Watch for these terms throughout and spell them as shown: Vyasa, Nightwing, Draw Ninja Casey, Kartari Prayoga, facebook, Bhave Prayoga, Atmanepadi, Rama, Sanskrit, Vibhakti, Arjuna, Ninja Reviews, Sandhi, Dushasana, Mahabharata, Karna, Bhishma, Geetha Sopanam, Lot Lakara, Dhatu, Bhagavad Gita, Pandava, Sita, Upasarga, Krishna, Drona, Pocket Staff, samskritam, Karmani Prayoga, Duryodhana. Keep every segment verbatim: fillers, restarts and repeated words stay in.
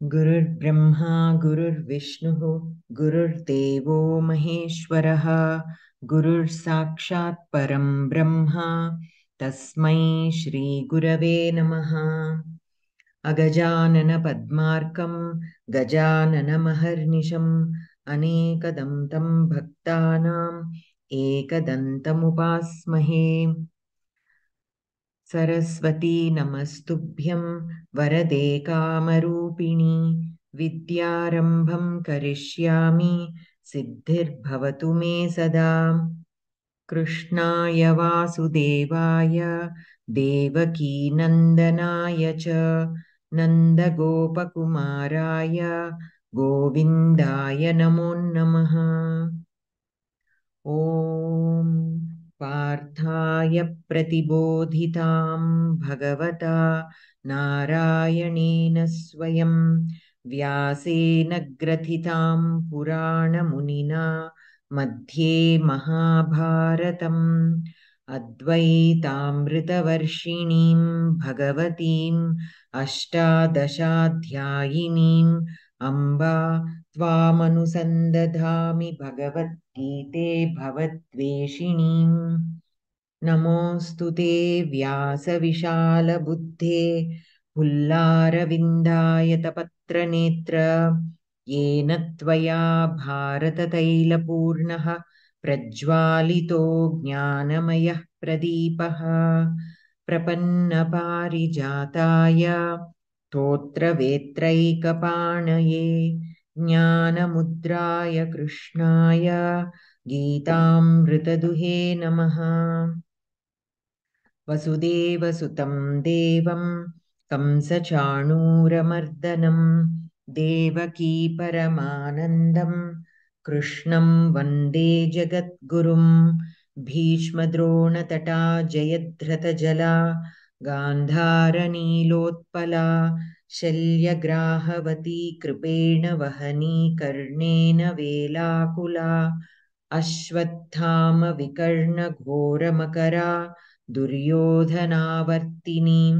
Gurur Brahma, Gurur Vishnu, Gurur Devo Maheshwaraha, Gurur Sakshat Param Brahma, Tasmai Shri Gurave Namaha. Agajanana Padmarkam, Gajanana Maharnisham, Anekadantam Bhaktanam, Ekadantamupasmahe. Saraswati Namastubhyam Varade Kamarupini Vidyarambham Karishyami Siddhir Bhavatu Me Sada. Krishnaya Vasudevaya Devaki Nandanaya Cha Nandagopakumaraya Govindaya Namo Namaha. Om Parthaya Pratibodhitam Bhagavata Narayanena Swayam Vyasena Grathitam Purana Munina Madhye Mahabharatam Advaitamrita Varshinim Bhagavatim Ashtadashadhyayinim Amba Tvamanusandadhami Bhagavat Gite Bhavatveshinim. Namostu Te Vyasa Vishala Buddhe Hullara Vindayata Patra Netra Yena Tvaya Bharata Taila Purnaha Prajwalito Jnanamaya Pradipaha Prapanna Parijataya Totra Vetraika Panaye Jnana Mudraya Krishnaya Geetamrita Duhe Namaha. Vasudeva Sutam Devam Kamsa Chanura Mardanam Devaki Paramanandam Krishnam Vande Jagat Gurum Bhishma Drona Tata Jayadhrata Jala Gandhara Nilotpala Shalya Grahavati Kripena Vahani Karnena Vela Kula Ashwathama Vikarna Ghora Makara Duryodhana Vartini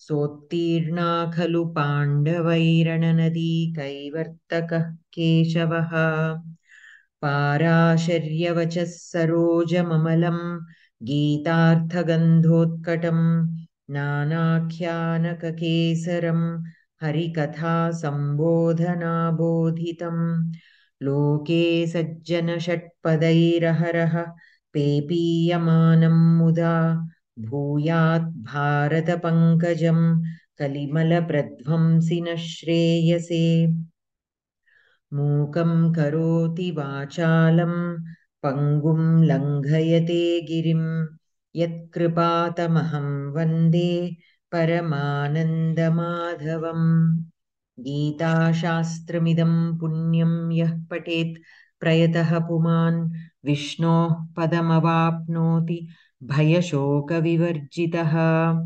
Sotirna Khalu Pandavairana Nadi Kaivartaka Keshavaha Parasharya Vachas Saroja Mamalam Geetartha Gandhotkatam Nanakyanaka Kesaram Harikatha Sambodhana Bodhitam Loke Sajjana Shatpadairaharaha Pepiyamanam Muda Bhuyat Bharata Pankajam Kalimala Pradvamsina Shreyase. Mukam Karoti Vachalam Pangum Langhayate Girim Yat Kripatamaham Vande Paramananda Madhavam. Gita Shastramidam Punyam Yah Patet Prayataha Puman Vishno Padamavapnoti Bhayashoka Vivarjitaha.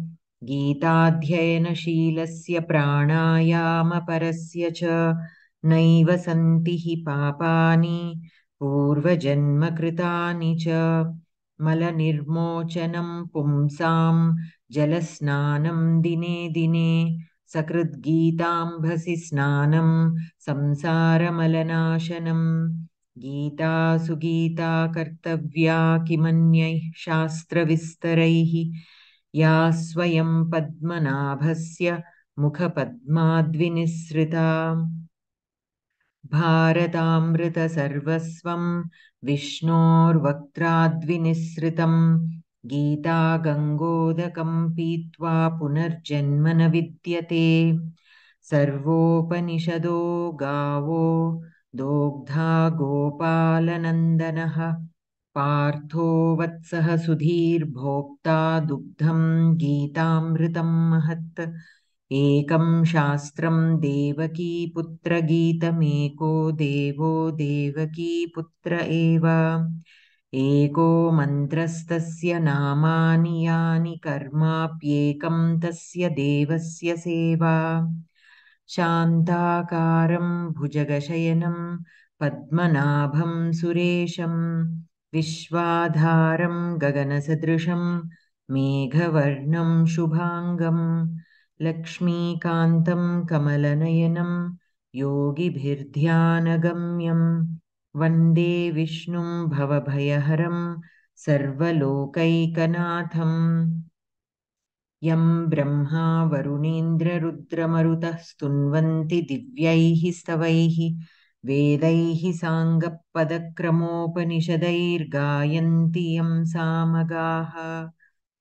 Gita Dhyayana Shilasya Pranayama Parasya Cha Naiva Santihi Papani Purva Janma Kritani Cha. Mala Nirmochanam Pumsam Jalasnanam Dine Dine Sakrit Gitam Bhasi Snanam Samsara Malanashanam. Gita Sugita Kartavya Kimanyai Shastra Vistaraihi Yaswayam Padmanabhasya Mukha Padmadvinisrita. Bharatamrita Sarvasvam Vishnor Vaktradvinisritam Gita Gangodakam Pitva Punarjanmana Vidyate. Sarvopanishado Gavo Dogdha Gopalanandanaha Partho Vatsaha Sudhir Bhokta Dugdham Gitamritam Mahat. Ekam Shastram Devaki Putra Gita Meko Devo Devaki Putra Eva. Eko Mantrastasya Namani Yani Karma Pyekam Tasya Devasya Seva. Shantakaram Bhujagashayanam Padmanabham Suresham Vishwadharam Gaganasadrisham Meghavarnam Shubhangam Lakshmikantam Kamalanayanam Yogibhirdhyanagamyam Vande Vishnum Bhavabhayaharam Sarvalokaikanaatham Yam Brahma Varunendra Rudra Stunvanti Divyaihi Stavaihi Vedaihi Sangha Padakramopanishadair Gayanti Yam Samagaha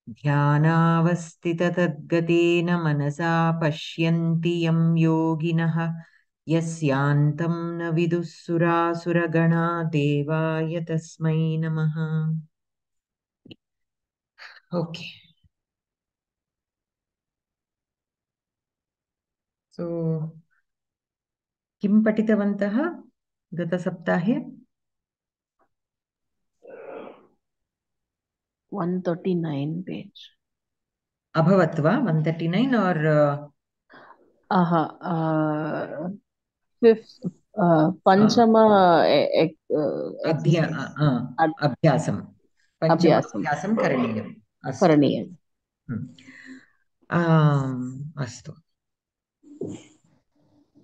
Dhyanavastita Tadgatena Manasa Pashyanti Yam Yoginaha Yasyantam Navidusura Suragana Devaya Tasmai Namaha. Okay. So, Kim Patitavantaha Gata Saptahe? one thirty-nine page. Abhavatva, one thirty-nine or? Uh... Aha. Uh, fifth, uh, Panchama. Uh, uh, Abhyasam. Uh, uh, Abhyasam. Panchama Abhyasam Karaniyam. Karaniyam. Hmm. Um, Astu.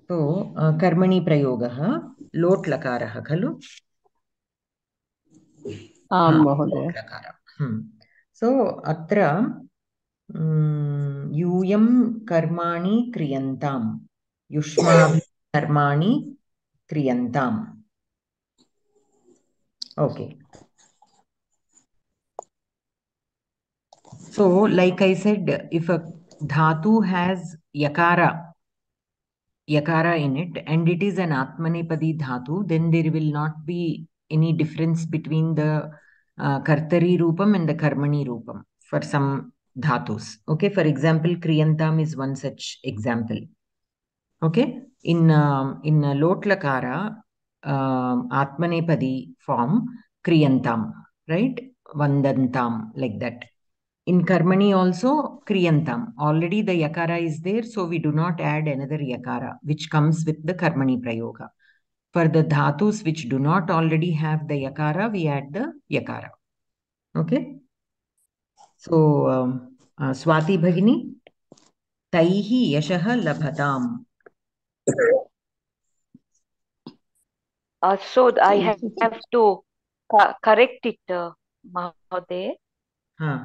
So, uh, Karmani Prayogaha, Lot Lakaraha Khalu? Aam Mahodaya. Hmm. So, Atra, um, Yuyam Karmani Kriyantam. Yushma Karmani Kriyantam. Okay. So, like I said, if a dhatu has yakara, yakara in it, and it is an Atmanepadi dhatu, then there will not be any difference between the Uh, Kartari Rupam and the Karmani Rupam for some dhatus. Okay, for example, Kriyantam is one such example. Okay, in uh, in uh, Lotlakara uh, Atmanepadi form, Kriyantam, right? Vandantam, like that. In Karmani also, Kriyantam. Already the yakara is there, so we do not add another yakara, which comes with the Karmani Prayoga. For the dhatus which do not already have the yakara, we add the yakara. Okay. So, um, uh, Swati Bhagini, Taihi Yashaha Labhadam. Uh, so, I have, have to uh, correct it, uh, Mahade. Huh.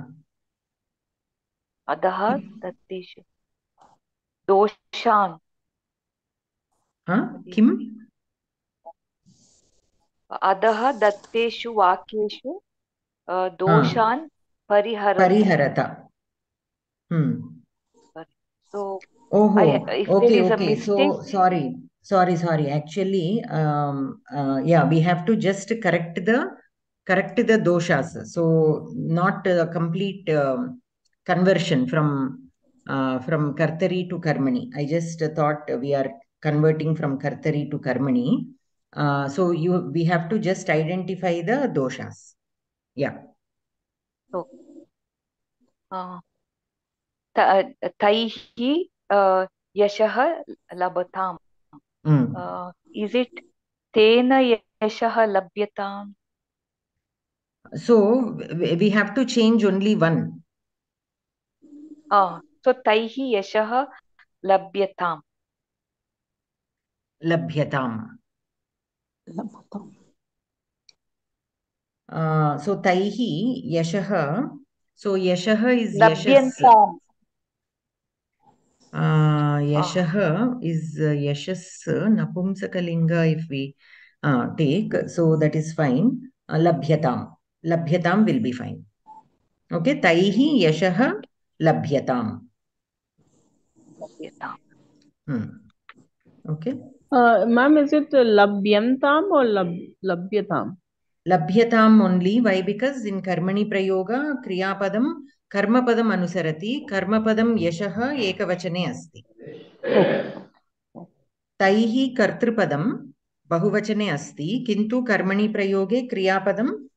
Adahar Tatish. Doshan. Huh? Kim? Adaha Datteshu Vakeshu uh, Doshan ah. Pariharata. Pariharata. Hmm. So, oh, I, if okay, there is okay. a mistake. So, sorry, sorry, sorry. Actually, um, uh, yeah, we have to just correct the correct the doshas. So, not a complete uh, conversion from uh, from Kartari to Karmani. I just thought we are converting from Kartari to Karmani. Uh, so you we have to just identify the doshas. Yeah. So, uh, Taihi uh, Yashaha Labatam. Mm. Uh, is it Tena Yashaha Labyatam? So we have to change only one. Uh, so Taihi Yashaha Labyatam. Labhyatam. Uh, so Taihi Yashaha. So Yashaha is Yashas. Uh, Yashaha is uh, Yashas Napumsakalinga if we uh, take. So that is fine. Uh, Labhyatam. Labhyatam will be fine. Okay. Taihi Yashaha Labhyatam. Labhyatam. Hmm. Okay. Uh, Ma'am, is it Labhyantam or lab, Labhyatam? Labhyatam only. Why? Because in Karmani Prayoga, Kriya Padam, Karma Padam Anusarati, Karma Padam Yashaha Ekavachane Asti. Okay. Taihi Kartripadam, Bahuvachane Asti, Kintu Karmani Prayoge, Kriya Padam,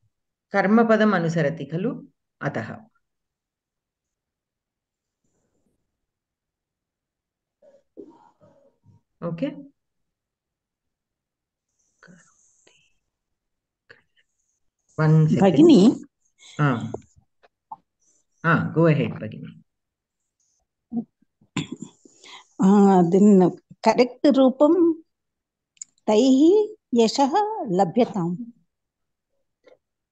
Karma Padam Anusarati, Kalu, Ataha. Okay. One second. Bhagini. Ah. ah, go ahead, Bhagini. Ah, then correct rupam taihi yashaha labhyatam.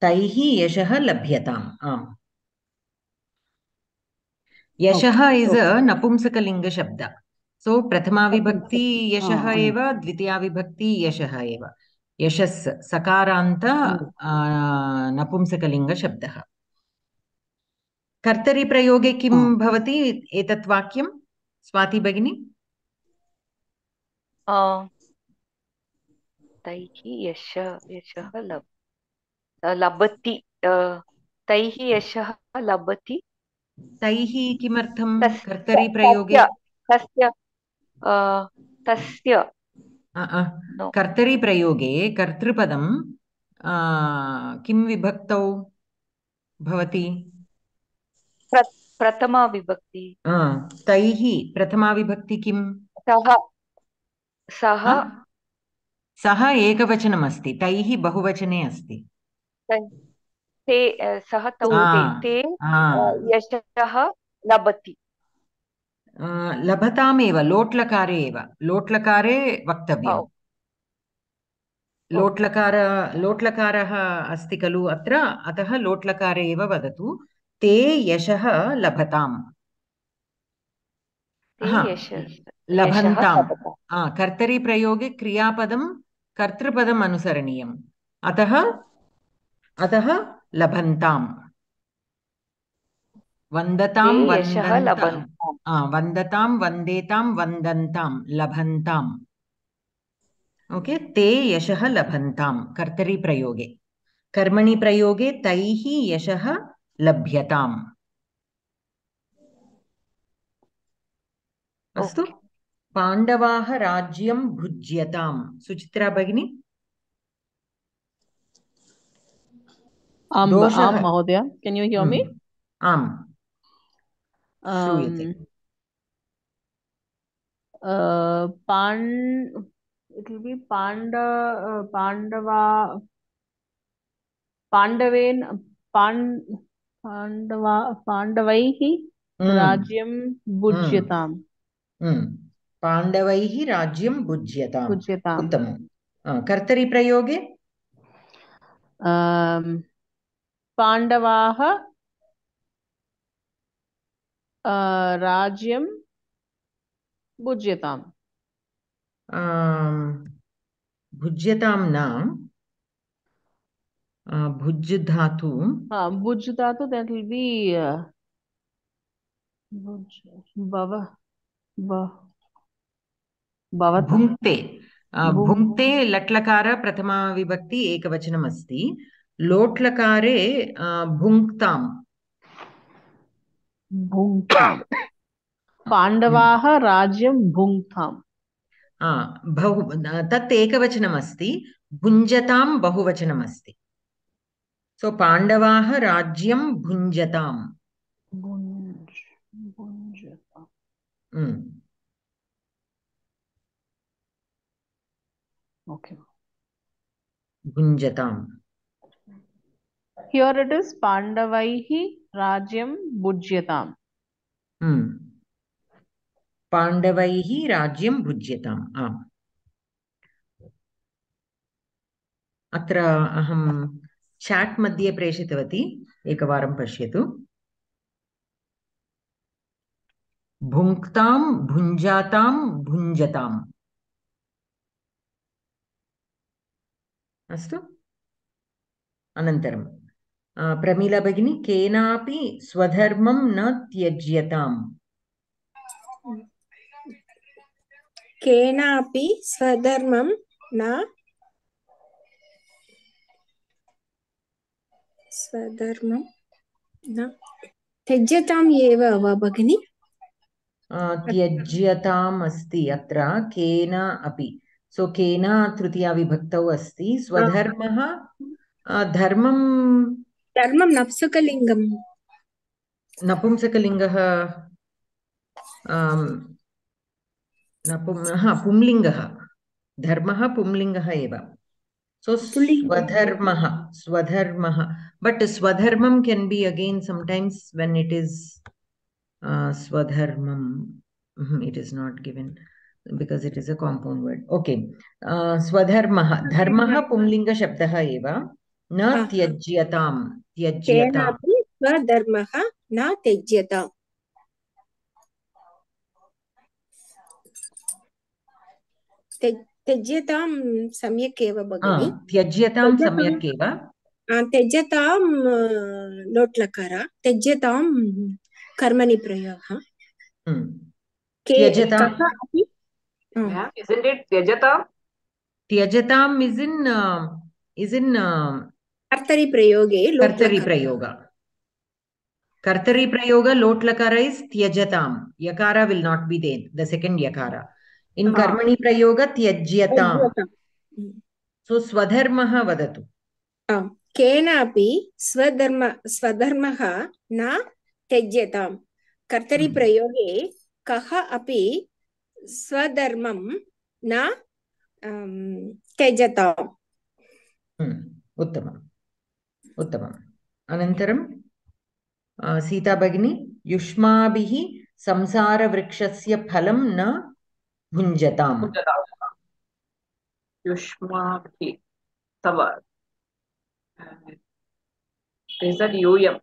Taihi yashaha labhyatam. Ah. Yashaha okay, is okay. a napumsakalinga shabda. So prathama vibhakti yashaha ah, eva, dvitiya vibhakti yashaha eva. Yashas sakaranta hmm. uh, napumsakalinga shabdaha. Kartari prayoge kim ah. bhavati etat vakyam? Swati Bagini? Uh, Taihi yashaha yashaha lab. Uh, labati. Uh, Taihi yashaha labati. Taihi kimartham kartari prayoge. Tasya. Uh, tasya. Uh -uh. No. Kartari prayoge kartripadam uh, kim vibhaktau bhavati. Prat Prathama vibhakti. Uh, taihi prathama vibhakti kim? Saha. Saha. Uh, saha ekavachanam asti. Taihi bahuvachane asti. Te uh, saha tau ah, te, te ah. uh, yashaha labati. Uh, labhatam eva, lotlakare eva. Lotlakare vaktavyam. Oh. Lotlakara, lotlakaraha asti kalu atra, ataha lotlakare eva vadatu. Te yashaha labhatam. Te yashaha labhantam. Ah, kartari prayoge kriyapadam kartrapadam anusaraniyam. Ataha ataha labhantam. Vandatam vandantam. Ah, vandatam vandetam vandantam labhantam. Okay, te yashaha labhantam. Kartari prayoge. Karmani prayoge taihi yashaha labhyatam. Astu? Okay. Pandavaha rajyam bhujyatam. Suchitra Bhagini? Am, am Mahodaya. Can you hear hmm. me? Am. Um, uh, pan, it will be Panda, uh, Pandava, Pandavain, Pan, Pandava, Pandavaihi mm. Rajyam Bhujyatam. Mm. Pandavaihi Rajyam Bhujyatam. Bhujyatam. Uttam. Uh, Kartari Prayoge? Um, Pandavaha uh, Rajyam Bhujyatam. Um, Bhujyatam na. Uh, Bhujjadhatu. Uh, Bhujjadhatu, that will be uh, Bhuj, Bhava, Bhava, Bhava. Bhumte. Uh, Bhumte, Latlakara, Prathama Vibhakti, Ekavachanam asti. Lotlakare, uh, Bhunktam. Bhunktam. Pandavaha, Rajyam, Bhunktam. Uh, Tat Ekavachanam asti. Bhunjatam, Bahuvachanam asti. So Pandavaha Rajyam Bhunjatam. Bhunj, Bhunjatam. Mm. Okay. Bhunjatam. Here it is Pandavaihi Rajyam Bhujyatam. Mm. Pandavaihi Rajyam Bhujyatam. Ah. Atra aham. Chat madhye preshitavati ekavaram pashyatu. Bhunktam bhunjatam bhunjatam. Astu? Anantaram. Uh, Pramila Bhagini kenapi swadharmam na tyajyatam. Kenapi swadharmam na Swadharmam na tyajyatam eva va bhagini uh, tyajyatam asti atra kena api. So kena tritiya vibhaktau asti swadharmaha uh, dharmam dharmam napsakalingam napumsakalingaha um napum ha pumlingaha dharmaha pumlingaha eva. So swadharmaha, swadharmaha, but swadharmam can be again sometimes when it is uh, swadharmam. It is not given because it is a compound word. Okay. Uh, Swadharmaha. Dharmaha pumlinga shabdaha eva. Na tyajyatam. Tyajyatam. Swadharmaha na tyajyatam. Tejyatam samyakeva bhagini. Ah, tejyatam samyakeva. Ah, tejyatam lotlakara. Tejyatam karmani prayaha. Hmm. Tejyatam. Yeah, isn't it tejyatam? Tejyatam is in uh, is in uh, kartari prayoge. Kartari prayoga. Kartari prayoga lotlakara is tejyatam. Yakara will not be there. The second yakara. In ah. Karmani Prayoga Tyajyatam. So Swadharmaha vadatu. Ah. Kenapi Swadharma Swadharmaha na Tyajyatam. Kartari hmm. Prayoge Kaha api Swadharmam na um, Tyajyatam. Hmm. Uttamam. Uttamam. Anantaram uh, Sita Bhagini Yushma Bihi Samsara Vrikshasya Phalam na Bhunjatam. Yushma bhi. Tavar. They said yuyam.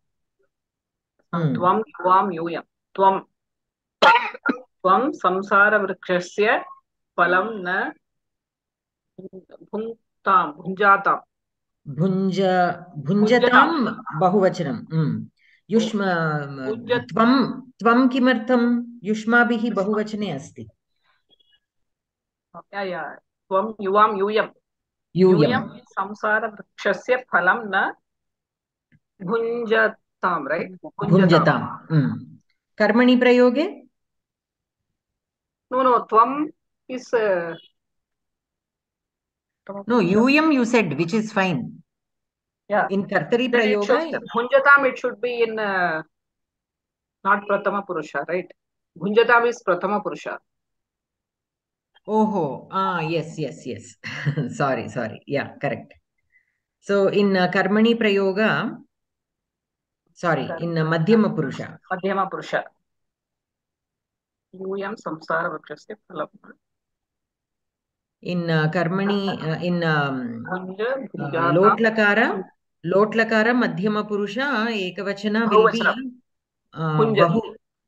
Tvam tvam yuyam. Tvam. Tvam samsara vrikshasya palam na bhuntam. Bhunjatam. Bhunja. Bhunjatam bahuvachanam. Mm. Yushma. Tvam. Tvam kimartham. Yushma bhi bahuvachane asti. Yeah, yeah. Tvam yuvam yuyam. Yuyam is samsara vrikshasya phalam na bhunjatam, right? Bhunjatam. Mm. Karmani prayoge? No, no. Tvam is... Uh... No, yuyam you said, which is fine. Yeah. In kartari prayoga... Bhunjatam it should be in... Uh, not prathama purusha, right? Bhunjatam is prathama purusha. Oh, ah, yes, yes, yes. sorry, sorry. Yeah, correct. So in uh, Karmani Prayoga, sorry, in uh, Madhyama Purusha. Madhyama Purusha. Yuyam samsara vrikshasya phalam. In uh, Karmani, uh, in um, uh, Lotlakara, Lotlakara Madhyama Purusha, Ekavachana will be uh, bahu,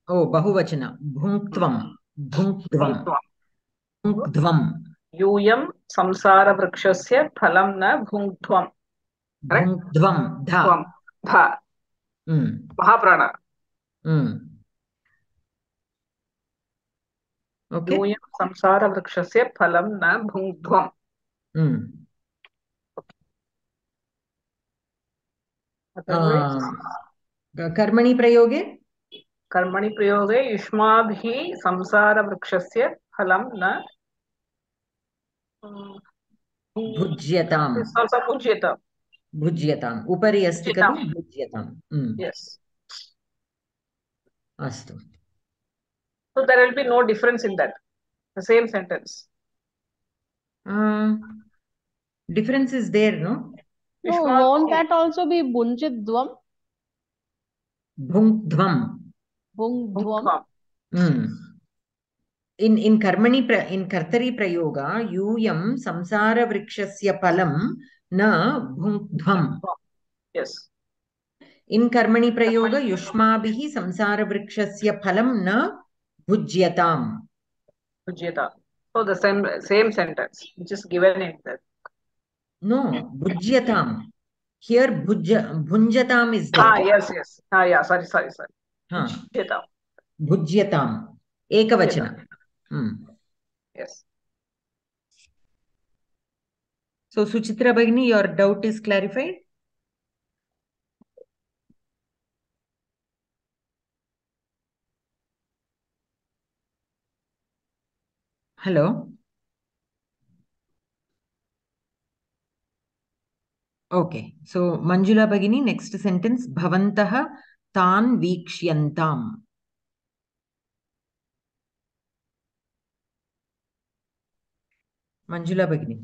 oh, Bahuvachana. Bhuntvam. Bhuntvam. Bhuntvam. Yuyam samsara vrikshasya phalam na bhuntvam. Bhuntvam. Dha. Dha. Mm. Mahaprana. Mm. Okay. Yuyam samsara vrikshasya phalam na bhuntvam. Mm. Okay. Uh, karmani prayoge? Karmani prayoge yushmabhi samsara vrikshasya phalam na Bhujyatam. It's also Bhujyatam. Bhujyatam. Upari asti kalu Bhujyatam. Mm. Yes. Astu. So there will be no difference in that. The same sentence. Uh, difference is there, no? No, won't that also be Bhunjidvam? Bhungdvam. Bhungdvam. Mm. In in Karmani pra, in Kartari Prayoga, yuyam samsara vrikshasya palam na bhuntvam. Yes. In Karmani Prayoga, yushmabhihi samsara vrikshasya palam na bhujyatam. Bhujyatam. So the same same sentence, which is given in that. No, bhujyatam. Here bhujya, bhunjatam is there. Ah, yes, yes. Ah, yeah. Sorry, sorry, sorry. Huh. Bhujyatam. Bhujyatam. Ekavachana. Hmm. Yes. So, Suchitra Bhagini, your doubt is clarified? Hello? Okay. So, Manjula Bhagini, next sentence, Bhavantaha Tan Vikshyantam. Manjula Bhagini.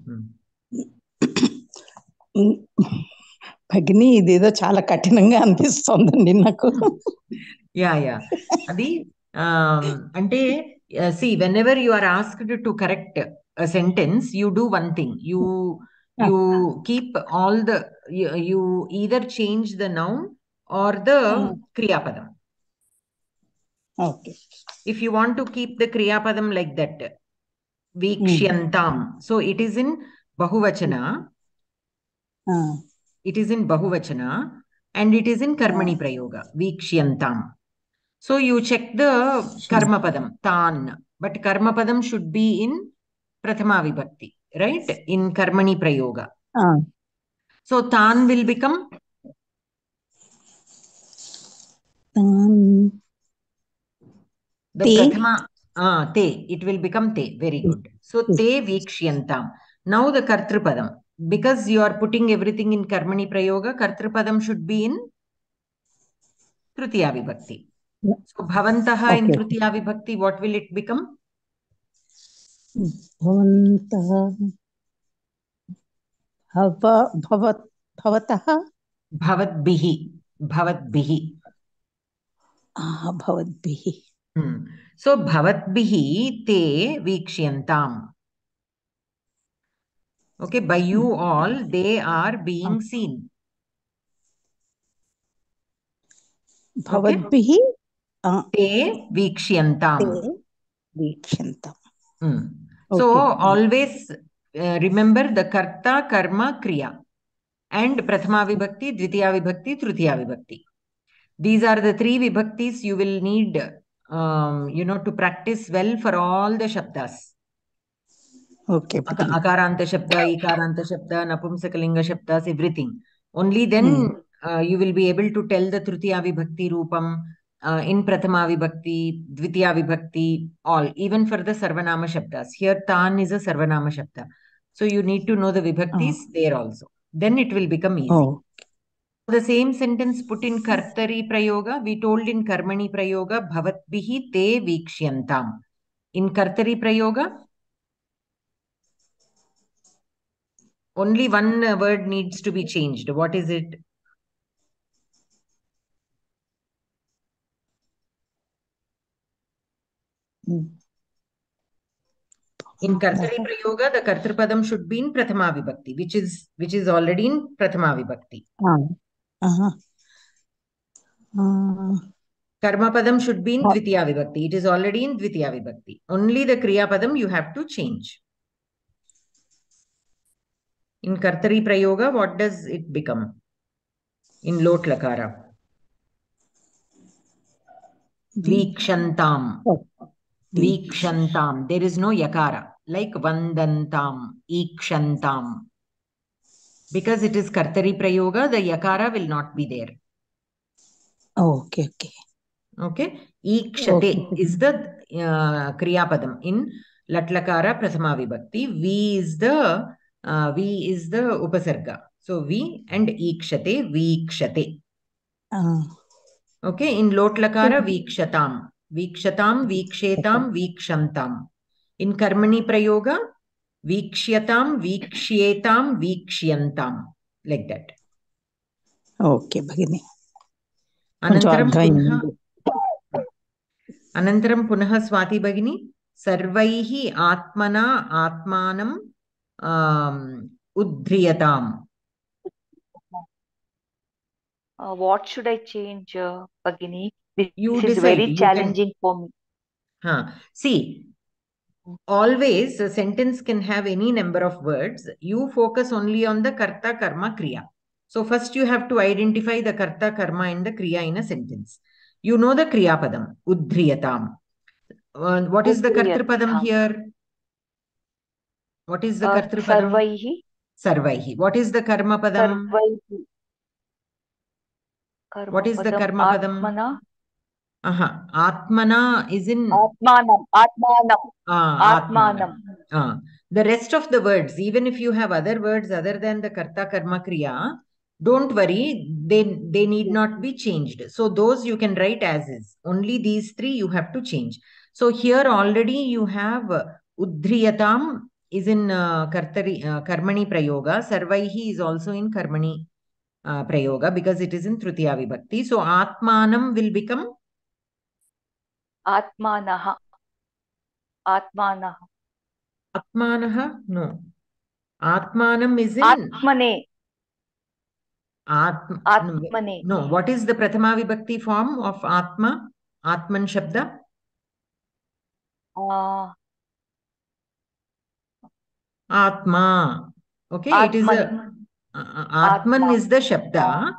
Bhagini, idido chala katinanga anpistundandi naku. Yeah, yeah. Adi, um, ante uh, see, whenever you are asked to correct a sentence, you do one thing. You you keep all the, you, you either change the noun or the mm. kriyapadam. Okay. If you want to keep the kriyapadam like that, vikshyantam. Mm. So it is in bahuvachana. Mm. It is in bahuvachana and it is in karmani mm. prayoga, vikshyantam. So you check the karmapadam, tan. But karmapadam should be in prathama vibhakti, right? In karmani prayoga. Uh. So tan will become? Um, the te. Prathama, ah, te. It will become te. Very good. So te vikshyantam. Now the kartrupadam. Because you are putting everything in karmani prayoga, kartrupadam should be in tritiya vibhakti. So, bhavantaha okay. in tritiya vibhakti, what will it become? Bhavantaha. Bhava, bhavat, bhavataha? Bhavat bihi. Bhavat bihi. Ah, bhavat bihi. Hmm. So, bhavat bihi te vikshyantam. Okay, by you all, they are being seen. Bhavat okay. bihi? Uh, te vikshyantam. Te vikshyantam. Mm. Okay. So, always uh, remember the karta, karma, kriya and prathama vibhakti, dvitiya vibhakti, tritiya vibhakti. These are the three vibhaktis you will need, um, you know, to practice well for all the shabdas. Okay. Ak akaranta shabda, ikaranta shabda, napumsakalinga shabdas, everything. Only then hmm. uh, you will be able to tell the tritiya vibhakti rupam. Uh, in Prathama Vibhakti, Dvitiya Vibhakti, all, even for the Sarvanama Shabdas. Here, Tan is a Sarvanama Shabda. So, you need to know the Vibhaktis oh. there also. Then it will become easy. Oh. The same sentence put in Kartari Prayoga, we told in Karmani Prayoga, Bhavat Bihi Te Vikshyantam. In Kartari Prayoga, only one word needs to be changed. What is it? In Kartari Prayoga, the Kartrupadam should be in Prathama Vibhakti, which is which is already in Prathama Vibhakti. Uh, uh, uh, Karmapadam should be in Dvitiya Vibhakti. It is already in Dvitiya Vibhakti. Only the Kriyapadam you have to change. In Kartari Prayoga, what does it become? In Lot Lakara. Vikshantam. Oh. Vikshantam. There is no yakara. Like vandantam, ikshantam. Because it is Kartari Prayoga, the yakara will not be there. Oh, okay, okay. Okay. Ikshate okay. is the uh, kriyapadam in Latlakara Prathama Vibhakti. V is the uh, V is the upasarga. So V and ikshate, vikshate. Uh. Okay. In Lotlakara, vikshatam. Vikshatam, vikshetam, vikshantam. In Karmani Prayoga, vikshyatam, vikshyetam, vikshyantam. Like that. Okay, Bhagini. Anantaram punaha, Anantaram punaha Swati Bhagini. Sarvaihi atmana atmanam um, uddriyatam. Uh, what should I change, uh, Bhagini? This you is decide. Very challenging can, for me. Huh. See, always a sentence can have any number of words. You focus only on the karta, karma, kriya. So first you have to identify the karta, karma and the kriya in a sentence. You know the kriya padam, uddriyatam. Uh, what is the kartrupadam here? What is the uh, kartrupadam? Sarvaihi. Sarvaihi. What is the karma padam? Sarvaihi. Karma what is padam, the karma padam? Atmana. Aha. Atmana is in... Atmanam. Atmanam. Ah, Atmanam. Ah. The rest of the words, even if you have other words other than the karta, karma, kriya, don't worry, they, they need not be changed. So those you can write as is. Only these three you have to change. So here already you have Uddriyatam is in uh, Kartari, uh, Karmani Prayoga. Sarvaihi is also in Karmani Uh, prayoga because it is in Tritiya Vibhakti. So, Atmanam will become? Atmanaha. Atmanaha. Atmanaha? No. Atmanam is in... Atmane. Atm Atmane. No. What is the Prathama Vibhakti form of Atma? Atman Shabda? Uh, Atma. Okay, Atman. It is a... Uh, Atman Atma. Is the Shabda.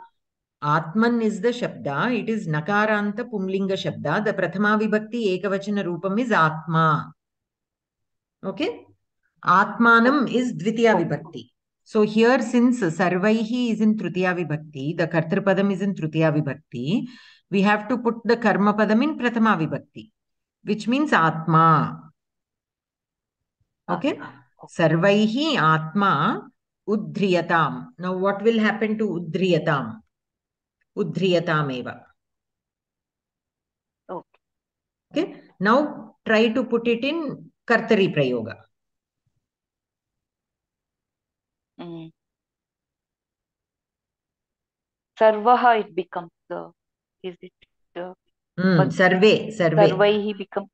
Atman is the Shabda. It is Nakaranta Pumlinga Shabda. The Prathama Vibhakti Ekavachana Rupam is Atma. Okay? Atmanam is Dvitiya Vibhakti. So here, since Sarvaihi is in Tritiya Vibhakti, the Kartrapadam is in Tritiya Vibhakti, we have to put the Karma Padam in Prathama Vibhakti, which means Atma. Okay? Sarvaihi Atma Udhriyatam. Now what will happen to Udhriyatam? Udhriyatam eva. Okay. Okay. Now try to put it in Kartari Prayoga. Mm. Sarvaha it becomes the, is it the, mm, Sarve, Sarve. Sarve he becomes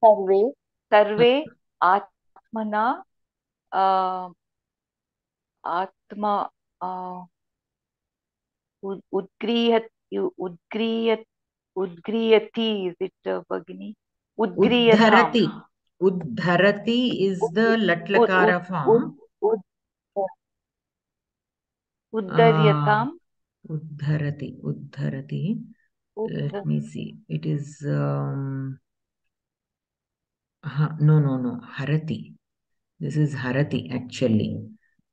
Sarve. Sarve Atmana uh, Atma uh, Udgriyat, Udgriyat, Udgriyati, is it uh, Bhagini? Udgriyati. Udharati is the Latlakara form. Ud, Uddaryatam. Uh, Udharati, Udharati. Uddharati. Let me see. It is... Um, uh, no, no, no. Harati. This is Harati actually.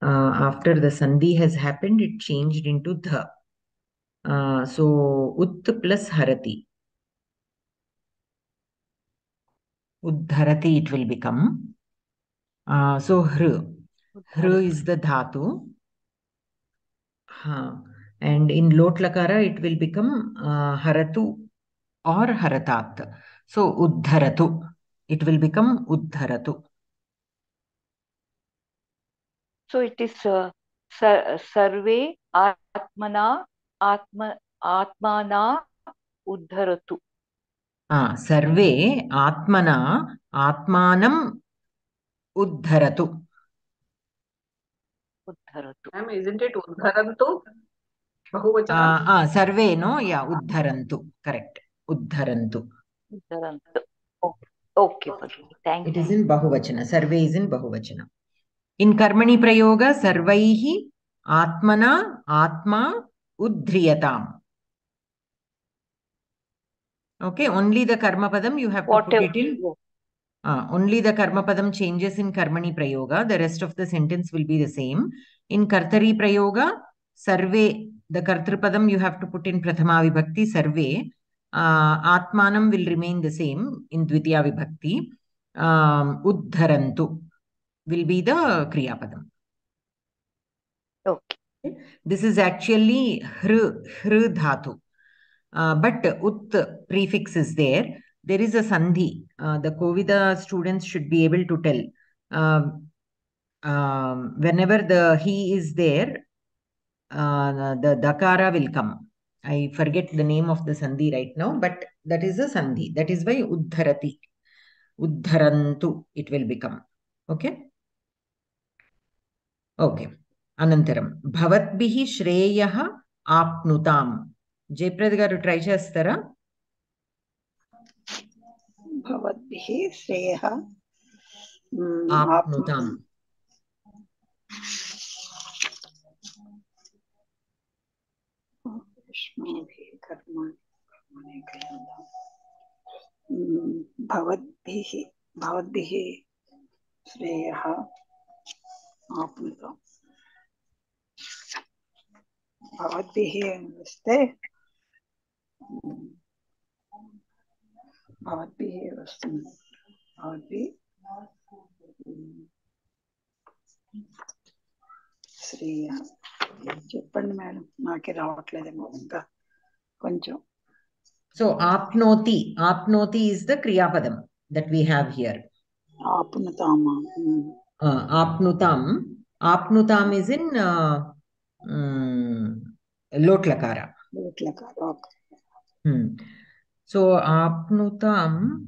Uh, after the Sandhi has happened, it changed into Dha. Uh, so, Ut plus Harati. Udharati it will become. Uh, so, Hr. Hr is the Dhatu. Huh. And in Lotlakara, it will become uh, Haratu or Haratat. So, Udharatu. It will become Udharatu. So, it is uh, Sarve Atmana. Atma, Atmana Udharatu. Ah, Sarve Atmana Atmanam Udharatu. Udharatu. I mean, isn't it Udharantu? Bahuvachana. Ah, ah, Sarve, no? Yeah, Udharantu. Correct. Udharantu. Udharantu. Okay. Okay. Thank you. It is in Bahuvachana. Sarve is in Bahuvachana. In Karmani Prayoga, Sarvaihi Atmana Atma Udhriyatam. Okay, only the Karma Padam you have to put it in. Uh, only the Karma Padam changes in Karmani Prayoga. The rest of the sentence will be the same. In Kartari Prayoga, Sarve, the Kartrapadam you have to put in Prathama Vibhakti, Sarve. Uh, Atmanam will remain the same in Dvitiya Vibhakti. Um, Udharantu will be the Kriya Padam. Okay. This is actually Hr, Hr Dhatu. Uh, but Ut prefix is there. There is a Sandhi. Uh, the Kovida students should be able to tell. Um, um, whenever the He is there, uh, the Dakara will come. I forget the name of the Sandhi right now, but that is a Sandhi. That is why Udharati. Udharantu it will become. Okay? Okay. Anantaram. Bhavatbihi shreyaha apnutam. Jayaprad garu try chestara. Bhavatbihi shreyaha apnutam. Bhavatbihi Bhavatbihi shreyaha apnutam. Bhavatbihi vaste. Bhavatbihi vaste. Bhavatbihi Shreya. Cheppandi madam. Naake ravatledemo inga koncham. So Aapnoti. Aapnoti is the Kriyapadam that we have here. Aapnutama. Mm. Uh, Aapnutam. Aapnutam is in... Uh, Mm, Lotlakara. Lotlakara. Hmm. So, Aapnutam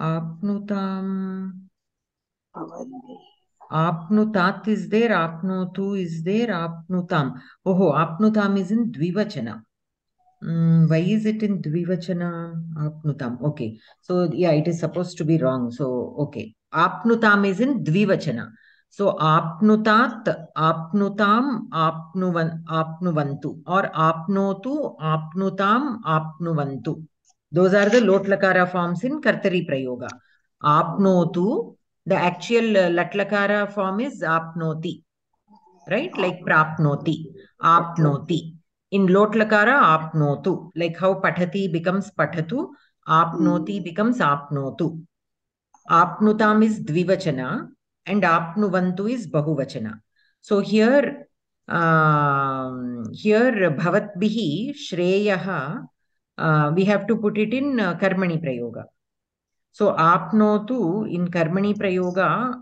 Apnutam. Apnutat is there, apnutu is there, apnutam. Oh, apnutam is in dvivachana. Mm, why is it in dvivachana? Apnutam. Okay. So, yeah, it is supposed to be wrong. So, okay. Apnutam is in dvivachana. So, apnutat, apnutam, apnuvan, apnuvantu. Or apnotu, apnutam, apnuvantu. Those are the lotlakara forms in Kartari Prayoga. Apnotu. The actual uh, latlakara form is apnoti, right? Like prapnoti, apnoti. In lotlakara, apnotu. Like how pathati becomes pathatu, apnoti becomes apnotu. Apnutam is dvivachana and apnuvantu is bahuvachana. So here, um, here bhavatbihi, shreyaha, uh, we have to put it in uh, karmani prayoga. So, apnotu in karmani prayoga,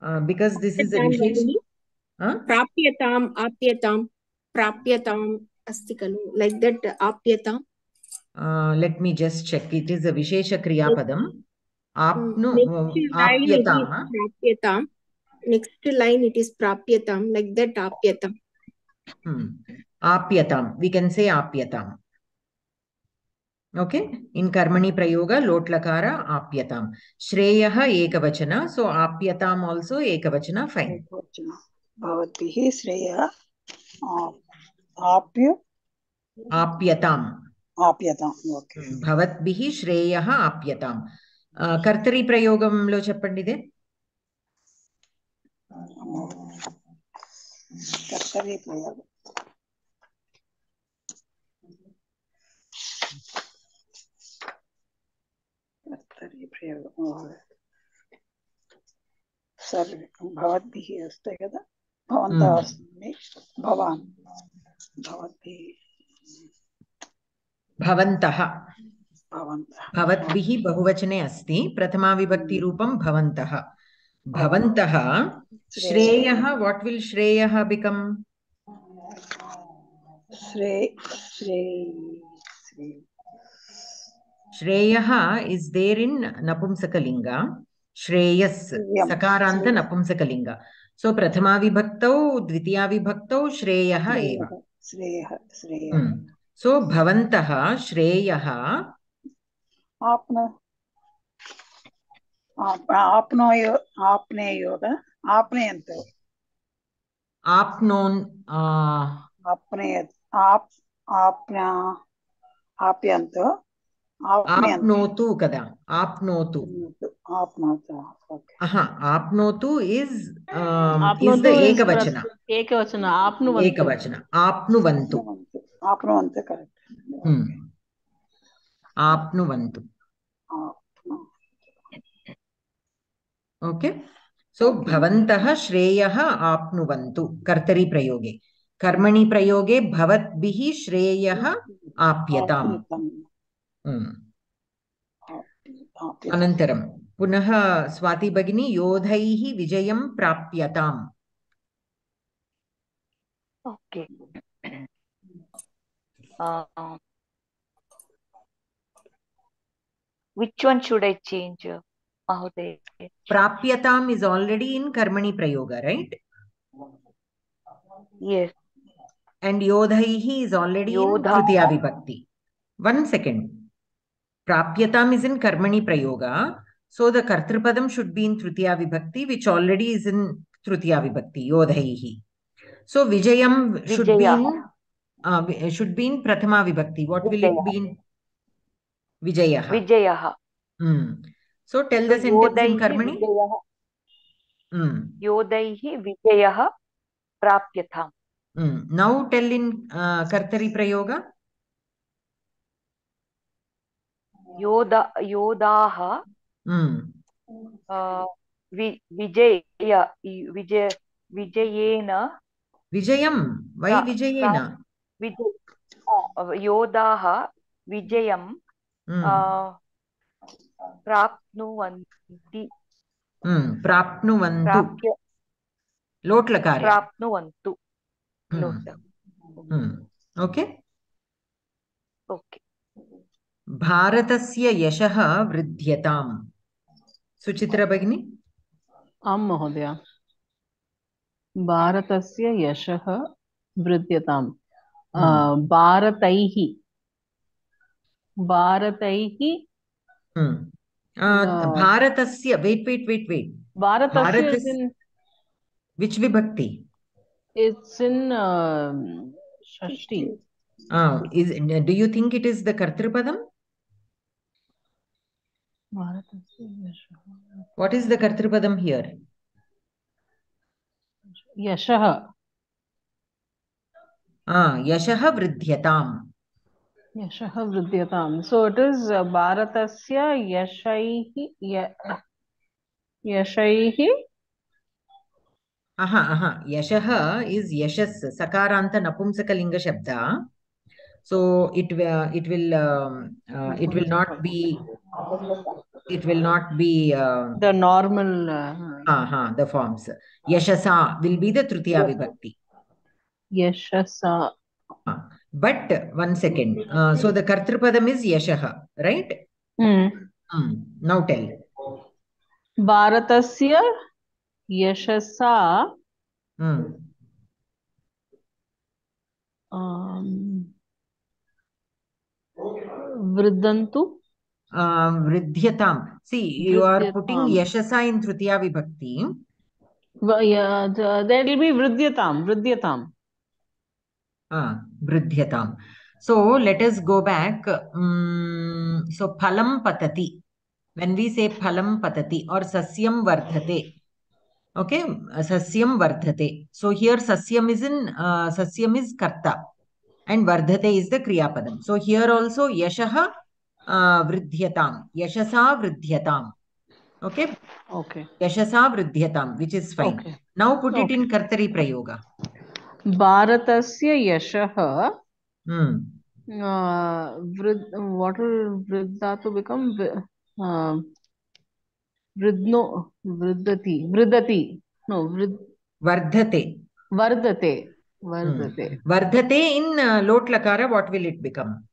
uh, because this is a relation. Huh? Prapyatam, apyatam, prapyatam, astikalu, like that, apyatam. Uh, let me just check. It is a vishesha kriya padam. Apnu, apyatam. Prapyatam. Next line it is prapyatam, like that, apyatam. Hmm. Apyatam. We can say apyatam. Okay, in karmani prayoga, lotlakara, apyatam. Shreyaha, ekavachana. So, apyatam also, ekavachana, fine. Bhavatbihi, shreya, apya. Apyatam. Apyatam, okay. Bhavatbihi, shreyaha, apyatam. Uh, kartari prayogam lo cheppandi de? Kartari prayogam. Sir, Bhavatbihi asti kada, Bhavanta asmi, Bhavan, Bhavatbihi, Bhavantaha, Bhavatbihi bahuvachane asti, Prathama Vibhakti Rupam Bhavantaha, Bhavantaha, Shreyaha, what will Shreyaha become? Shrey, Shrey, Shrey. Shreyaha is there in napumsakalinga. Shreyas, yeah. Sakaranta napumsakalinga. So, prathama vibhaktau, dvitiya vibhaktau, shreyaha eva. Shreyaha, shreyaha. Mm. So, bhavantaha, shreyaha. Apna. Apna, apne yoga. Apneyanto. Apnon. Apne, ap, apna, apyanto. Apnotu kada. Apnotu. Aha. Apnotu is um, is the ekavachana. Ekavachana. Apnuvantu. Ekavachana. Apnuvantu. Apnuvantu. Correct. Hmm. Apnuvantu. Okay. So bhavantaha shreyaha apnuvantu. Kartari prayoge. Karmani prayoge bhavatbihi shreyaha apyatam. Hmm. Anantaram. Punaha Swati Bhagini Yodhaihi Vijayam Prapyatam. Okay. Uh, which one should I change? Oh, they... Prapyatam is already in Karmani Prayoga, right? Yes. And Yodhaihi is already Yodha. In Tritiya Vibhakti. One second. Prapyatam is in Karmani Prayoga. So the Kartripadam should be in Tritiya Vibhakti, which already is in Tritiya Vibhakti, Yodhaihi. So Vijayam, Vijayam. Should, be in, uh, should be in Prathama Vibhakti. What Vijayah. Will it be in? Vijayaha. Vijayaha. Mm. So tell the so sentence Yodhaihi in Karmani. Vijayaha. Mm. Yodhaihi Vijayaha Prapyatam. Mm. Now tell in uh, Kartari Prayoga. Yoda, Yodaha, mm. uh, vi, Vijaya, Vijay, Vijayena. Vijayam, why uh, Vijayena? Vijay, uh, Yodaha, Vijayam, mm. uh, Prapnuvanti. Mm. Prapnuvantu. Lotlakari. Prapnuvantu. Mm. Lotlakari. Mm. Okay? Okay. Bharatasya yashaha vridhyatam. Suchitra Bhagini? Am Mahodaya. Bharatasya yashaha vridyatam. Uh, hmm. Bharataihi. Bharataihi. Hmm. Uh, uh, Bharatasya. Wait, wait, wait, wait. Bharatasya, Bharatasya is in... Which vibhakti? It's in uh, Shashti. Uh, is, do you think it is the Kartripadam? What is the Kartripadam here? Yashaha. Ah, Yashaha Vridhyatam. Yashaha Vridhyatam. So it is uh, Bharatasya Yashaihi. Ya, yashaihi. Aha, aha. Yashaha is Yashas. Sakaranta Napumsakalinga Shabda. So it uh, it will um, uh, it will not be it will not be uh, the normal uh, uh, the forms. Yashasa will be the Tritiya Vibhakti. Yashasa. Uh, but one second. Uh, so the Kartripadam is Yashaha, right? Mm. Mm. Now tell. Bharatasya Yashasa. Mm. Um. Vridantu. Um, Vridhyatam. See, you Vridhyatam. Are putting Yashasa in Tritiya Vibhakti. Well, yeah, there will be Vridhyatam. Vridhyatam. Ah, Vridhyatam. So, let us go back. Um, so, Phalam Patati. When we say Phalam Patati or Sasyam Vardhate. Okay, Sasyam Vardhate. So, here Sasyam is in, uh, Sasyam is Karta. And Vardhate is the Kriyapadam. So, here also Yashaha uh, Vridhyatam. Yashasa Vridhyatam. Okay? Okay. Yashasa Vridhyatam, which is fine. Okay. Now put okay. it in Kartari Prayoga. Bharatasya Yashaha. Hmm. Uh, vrid, what will Vridhatu become? Uh, Vridno. Vridati. Vridati. No. Vrid... Vardhate. Vardhate. Vardhate. Hmm. Vardhate in uh, Lot Lakara, what will it become?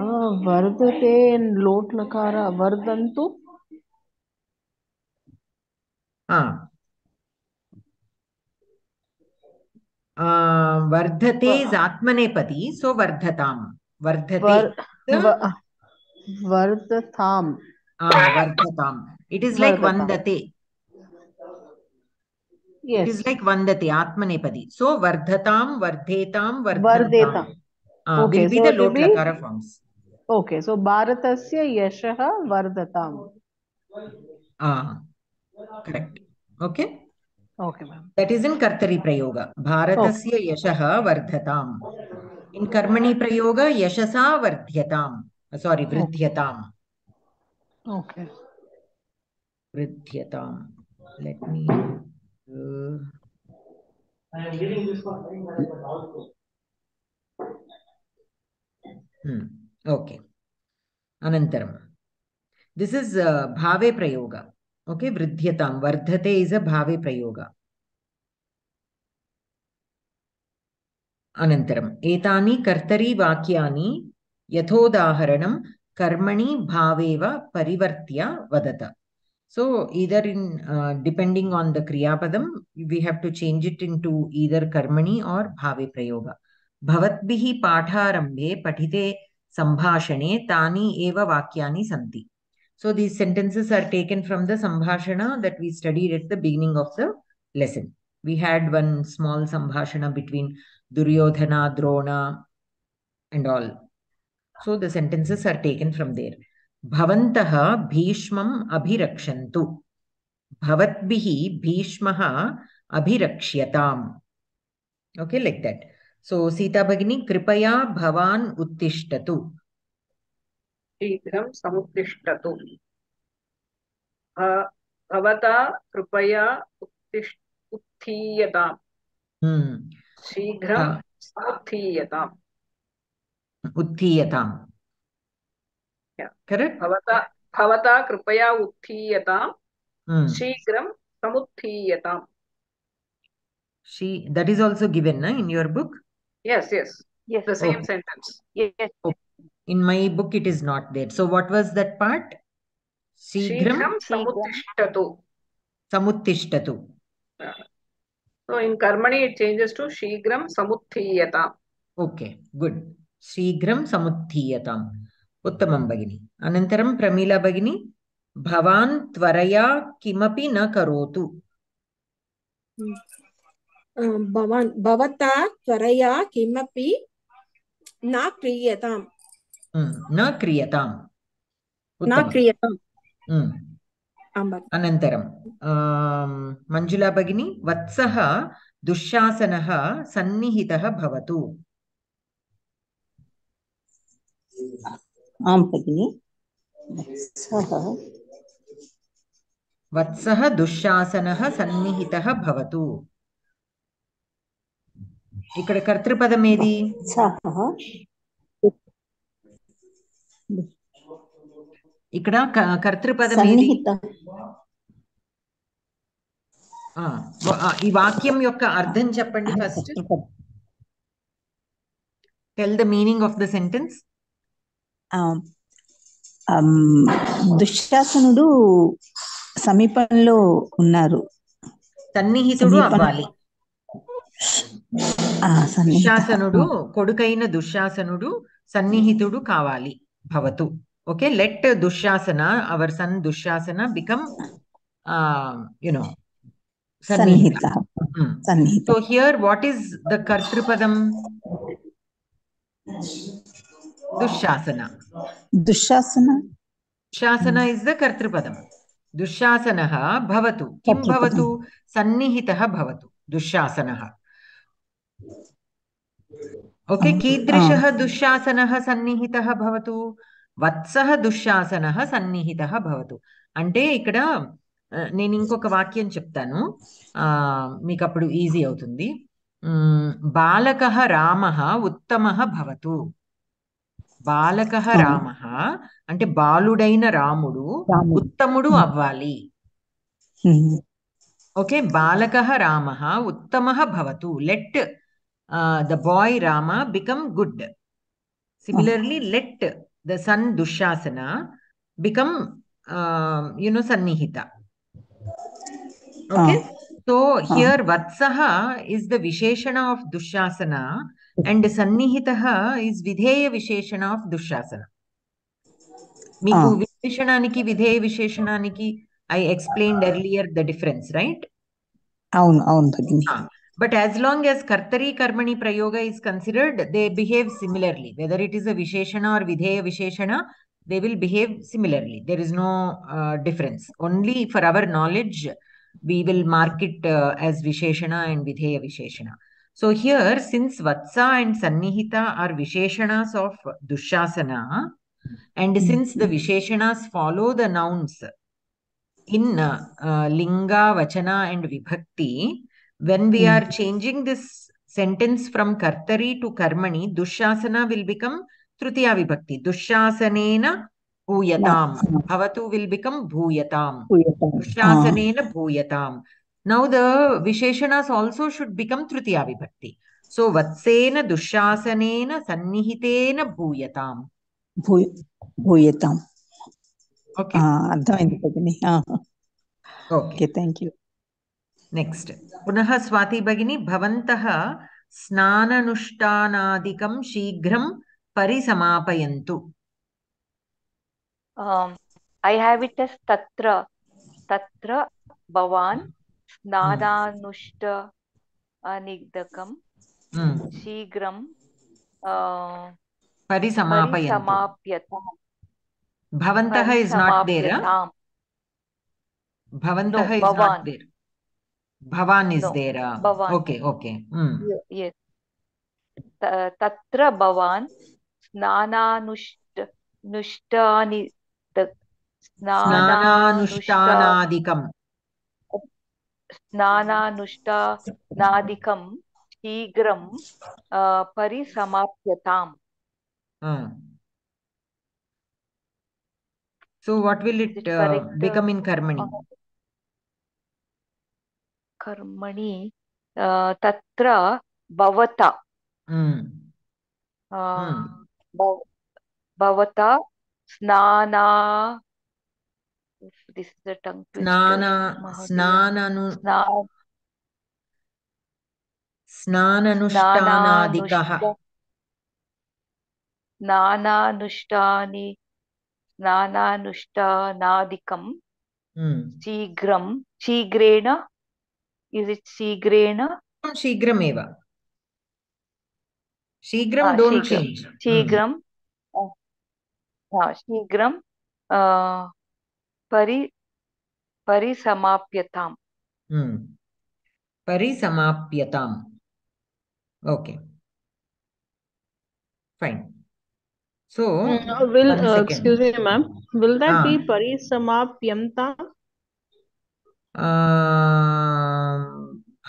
Oh, Vardhate in Lot Lakara. Vardantu? Ah. Uh, Vardhate is Atmanepadi, so Vardhatam. Vardhate. Var, va, vardhatam. Ah, Vardhatam. It is like Vardhatam. Vandate. Yes. It is like Vandati, Atmanepadi. So, Vardhatam, Vardhetam, Vardhetam. Uh, okay, will be so the Lot Lakara forms. Okay, so Bharatasya Yashaha Vardhatam. Ah, correct. Okay? Okay, ma'am. That is in Kartari Prayoga. Bharatasya okay. Yashaha Vardhatam. In Karmani Prayoga, Yashasa Vardhyatam. Uh, sorry, Vridhyatam. Okay. Vridhyatam. Let me... Uh, I am giving this one also. Hmm. Okay. Anantaram. This is uh, Bhave Prayoga. Okay. Vridhyatam. Vardhate is a Bhave Prayoga. Anantaram. Etani Kartari Vakyani Yathodaharanam Karmani Bhaveva Parivartya Vadata. So, either in, uh, depending on the Kriyapadam, we have to change it into either Karmani or Bhave Prayoga. Bhavatbihi Patharambhe Patite Sambhashane Tani Eva Vakyani Santi. So, these sentences are taken from the Sambhashana that we studied at the beginning of the lesson. We had one small Sambhashana between Duryodhana, Drona and all. So, the sentences are taken from there. Bhavantaha Bhishmam Abhirakshantu. Bhavatbihi Bhishmaha Abhiraksyatam. Okay, like that. So, Sita Bhagini, Kripaya Bhavan Uttishtatu. Shikram Samuttishtatu. Bhavata Kripaya Uttiyatam. Shikram Samuttiyatam. Uttiyatam. Yeah. Correct? Bhavata, bhavata kripaya uthiyatam, hmm. Shigram samuthiyatam. She, that is also given na, in your book? Yes, yes. yes. The same okay. sentence. Yes. Okay. In my book, it is not there. So what was that part? Shigram samuttishtatu. Samuttishtatu. Yeah. So in Karmani, it changes to Shigram samuthiyatam. Okay, good. Shigram samuthiyatam. Uttamam Bhagini. Anantaram Pramila Bhagini. Bhavan Tvaraya Kimapi na karotu. Hmm. Um, Bhavan Bhavata Tvaraya Kimapi na kriyatam. Mm. Na kriyatam. Uttama. Na kriyatam. Mm. Anantaram. Um, Manjula Bhagini. Vatsaha Dushasanaha Sannihitaha Bhavatu. Am Bhagini. Vatsaha. Vatsaha Dushasanaha Sannihitaha Bhavatu. Ikkada Kartripada Medi. Vatsaha. Ikkada kartripadam edi ah ee vakyam yokka ardham cheppandi first. Tell the meaning of the sentence. um um Dushyasanudu samipanlo unnaru. Sannihitudu avvali. Ah Dushyasanudu kodukaina Dushyasanudu sannihitudu kavali bhavatu. Okay, let Dushasana, our son Dushasana, become, uh, you know, Sannihita. Mm. So here, what is the Kartripadam? Dushasana. Dushasana. Dushasana is the Kartripadam. Dushasanaha bhavatu. Kim bhavatu? Sannihitaha bhavatu. Dushasanaha. Okay, Kidrishaha Dushasanaha Sannihitaha bhavatu. Vatsaha Dushasanaha Sannihitaha bhavatu. Ante ikkada nenu inkoka vakyam cheptanu meeku appudu easy avutundi. Balakaha Ramaha uttamaha bhavatu. Balakaha Ramaha ante baludaina Ramudu uttamudu avvali. Okay, Balakaha Ramaha uttamaha bhavatu. Let uh, the boy Rama become good. Similarly, let the son Dushasana become, uh, you know, Sannihita. Okay. Uh, so here uh, Vatsaha is the Visheshana of Dushasana and Sannihitaha is Vidheya Visheshana of Dushasana. Meeku uh, Visheshananiki, Vidheya Visheshananiki, I explained earlier the difference, right? Aun, aun, Bhagini. Ah. But as long as Kartari Karmani Prayoga is considered, they behave similarly. Whether it is a Visheshana or Vidheya Visheshana, they will behave similarly. There is no uh, difference. Only for our knowledge, we will mark it uh, as Visheshana and Vidheya Visheshana. So here, since Vatsa and Sannihita are Visheshanas of Dushasana, and mm-hmm. since the Visheshanas follow the nouns in uh, uh, Linga, Vachana and Vibhakti, when we are changing this sentence from Kartari to Karmani, Dushasana will become Trutiya Vibhakti. Dushasanena Bhuyatam. Bhavatu will become Bhuyatam. Dushasanena Bhuyatam. Now the Visheshanas also should become Trutiya Vibhakti. So Vatsena Dushasanena Sannihitena Bhuyatam. Bhuyatam. Okay. Uh, okay, thank you. Next. Punaha Swati Bhagini Bhavantaha Snana Nushtanadikam Shigram Parisamapayantu. Um, I have it as Tatra. Tatra Bhavan Snana Nushta Anigdakam Shigram uh, Parisamapayantu. Bhavantaha is not there. Huh? Bhavantaha no, is Bhavan. Not there. Bhavan is no, there. Uh, Bhavan. Okay, okay. Mm. Yes. Uh, tatra Bhavan Snana Nushta Nushtani the Snana Nushtanadikam Snana Nushta Nadikam Shigram uh, Parisamapyatam. Mm. So what will it uh, become in Karmani? Uh-huh. Karmani uh, Tatra Bhavata. Mm. Uh, mm. Bhav Bhavata Snana. This is the tongue twister. Snana. Snana. Snana. Snananushtanadikaha. Snananushtanani. Snananushtanadikam. Shigram. Shigrena. Is it Shigrena? Shigram eva. Shigram ah, don't shigram. Change. Shigram. Mm. Uh, shigram. Uh, pari, parisamapyatam. Mm. Parisamapyatam. Okay. Fine. So, uh, will uh, excuse me, ma'am. Will that ah. be parisamapyamtam? Uh,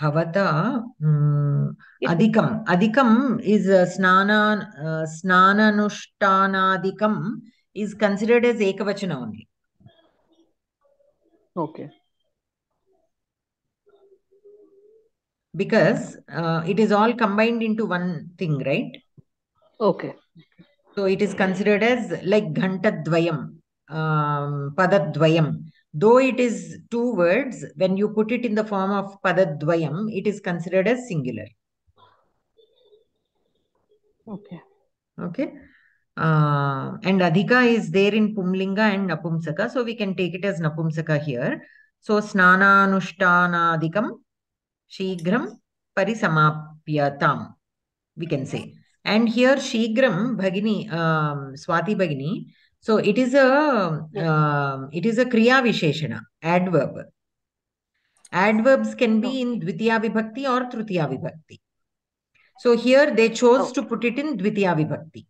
Bhavata um, Adhikam. Adhikam is uh, Snana uh, Snana Nushtanadhikam is considered as Ekavachana only. Okay. Because uh, it is all combined into one thing, right? Okay. So it is considered as like Ghantadvayam, um, Padadvayam. Though it is two words, when you put it in the form of Padadvayam, it is considered as singular. Okay. Okay. Uh, and Adhika is there in Pumlinga and Napumsaka. So we can take it as Napumsaka here. So Snana Anushthanadikam Shigram Parisamapyatam, we can say. And here Shigram, Bhagini, um, Swati Bhagini. So it is a uh, it is a Kriya Visheshana, adverb. Adverbs can be in Dvitiya Vibhakti or Tritiya Vibhakti. So here they chose to put it in Dvitiya Vibhakti.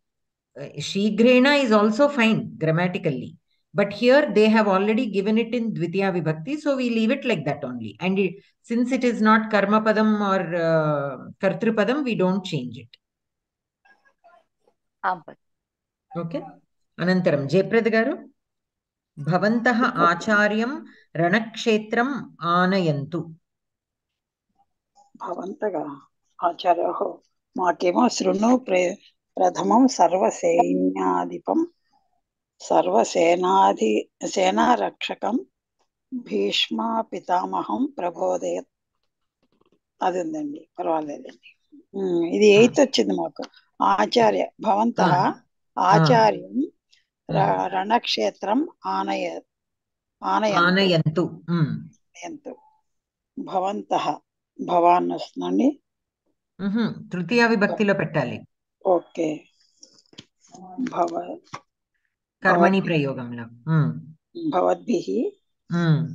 Uh, Shigrena is also fine grammatically. But here they have already given it in Dvitiya Vibhakti. So we leave it like that only. And it, since it is not Karma Padam or uh, Kartripadam, we don't change it. Okay. Anantaram, Jayapradgaru, Bhavantaha Acharyam Ranakshetram Anayantu. Bhavantaga Acharyaho Makema Sruno Pradhamam Sarva Senadipam Sarva Senadi Sena Rakshakam Bhishma Pitamaham Prabodayat. Adundandi, Parvaledandi. Idi eighth Chidamaka Acharya Bhavantaha Acharyam. Mm. Ranakshetram Anayat. Anayantu. Mm. Bhavantaha. Bhavanasnani. Mm-hmm. Tritiya Vibhakti lo pettali. Okay. Bhava. Karmani Prayogamla. Mm. Bhavadbihi. Mm.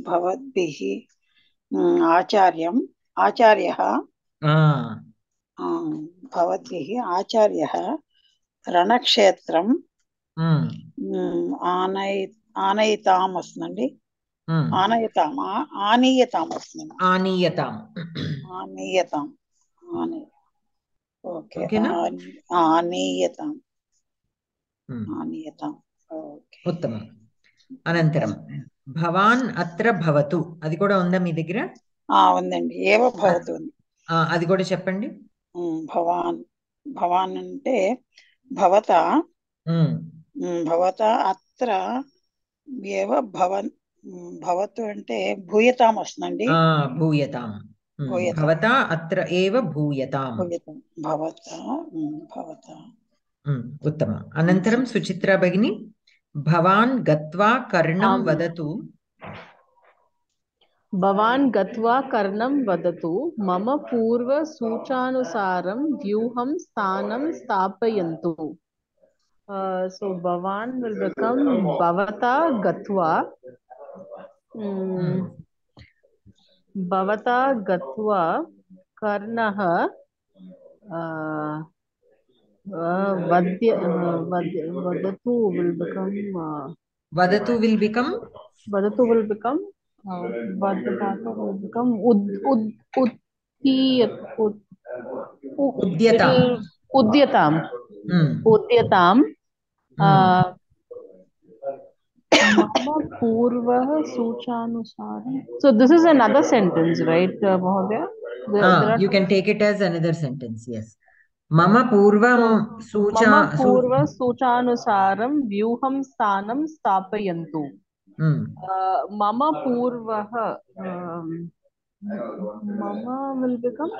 Bhavadbihi. Mm. Acharyam. Acharyaha. Ah. Um, Bhavadbihi. Acharyaha. Ranakshetram. Mm. Mm. Anay Anayatamasnandi. Mm. Anayatama Aniyatamasnandi. Aniyatam. Aniyatam. Anay. Okay. Okay, no? Aniyatam. Mm. Aniyatam. Okay. Uttama. Anantaram. Bhavan Atra Bhavatu. Adi kuda unda mi daggara? Ah, undandi. Eva Bhavatu. Ah, adi kuda cheppandi. Mm. Bhavan. Bhavan ante Bhavata. Mm. Bhavata Atra Yeva Bhavan Bhavatu ante Bhuyatam Asnandi. Ah, Bhuyatam. Mm. Bhavata Atra Eva Bhuyatam. Bhuyatam. Bhavata. Mm. Bhavata. Mm. Uttama. Anantaram Suchitra Bhagini. Bhavan Gatva Karnam Vadatu. Bhavan Gatva Karnam Vadatu. Mama Purva Suchanusaram Vyuham Stanam Stapayantu. Uh, so Bhavan will become Bhavata Gatva. Mm. Bhavata Gatva Karnaha uh, uh, Vadya, uh, Vadya, Vadatu will become uh, Vadatu will become Vadatu will become uh, Vadatu will become Ud, Ud, Uddiyat, Ud, Uddiyatam Uddiyatam Mm. Uddiyatam. Uh, so this is another sentence, right, Mahodaya? Uh, ah, you can take it as another sentence, yes. Mama Purvam Sucha Mama Purva Suchanusaram Vyuham Sanam Stapayantu. Hmm. Uh, Mama Purvaha. Um, Mama will become.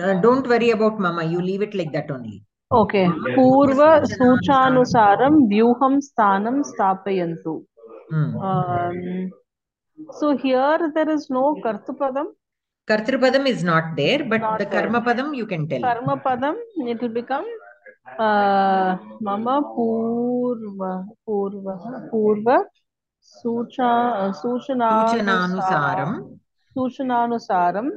Uh, don't worry about Mama. You leave it like that only. Okay. Purva Suchanusaram Vyuham Sanam Stapayantu. Hmm. Um, so here there is no Kartupadam. Kartrupadam is not there, but not the there. Karma Padam you can tell. Karma Padam, it will become uh, Mama Purva, Purva, Purva, Sucha, Suchananusaram, Suchananusaram,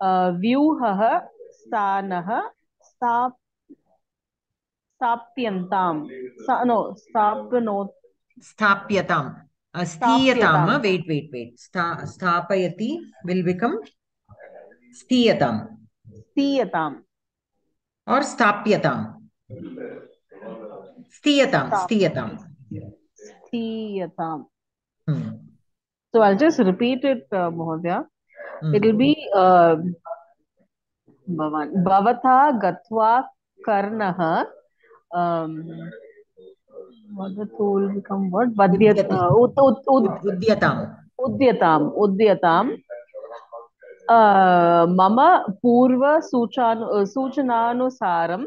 uh, Vyuhaha, Stanaha, Stap, Stapyantam, Sa, no, Stapanot, Stapyatam. Uh, Sthiyatam, wait, wait, wait. Stha, Sthapayati will become Sthiyatam. Sthiyatam. Or Sthapyatam. Sthiyatam. Sthiyatam. Sthiyatam. Hmm. So I'll just repeat it, uh, Mohodaya. Hmm. It'll be uh, Bhavata Gatva Karnaha. Um, Mother tool become what? Udhyatam. Udhyatam. Udhyatam. Uh, Mama Purva Suchan, uh, Suchananusaram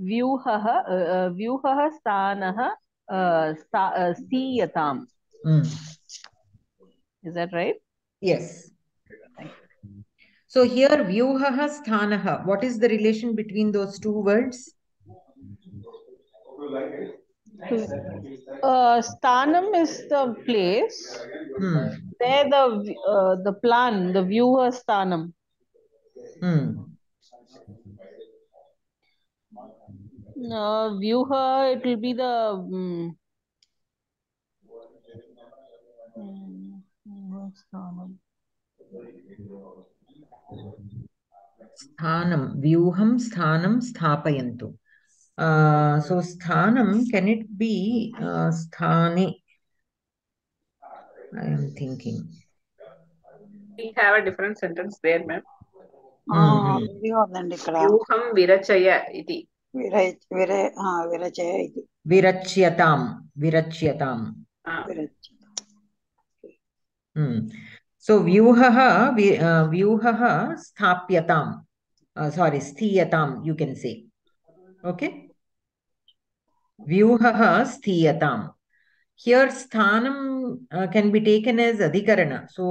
Vyuhaha uh, Vyuhaha Stanaha uh, sta, uh, Siyatam. Mm. Is that right? Yes. So here Vyuhaha Stanaha. What is the relation between those two words? Uh, Sthanam is the place. Hmm. There the uh, the plan, the viewer Sthanam. Hmm. Uh, viewer, it will be the um, Sthanam. Sthanam, Vyuham Sthanam Sthapayantu. Uh, so sthanam, can it be uh, sthane? I am thinking. We have a different sentence there, ma'am. Mm-hmm. Vyuham virachaya iti. Virachaya iti. Virachyatam. Virachyatam. Ah. Mm. So vyuhaha, uh, vyuhaha sthapyatam. Uh, sorry, sthiyatam, you can say. Okay. Vyuhaha sthiyatam. Here sthanam uh, can be taken as adhikarana. So,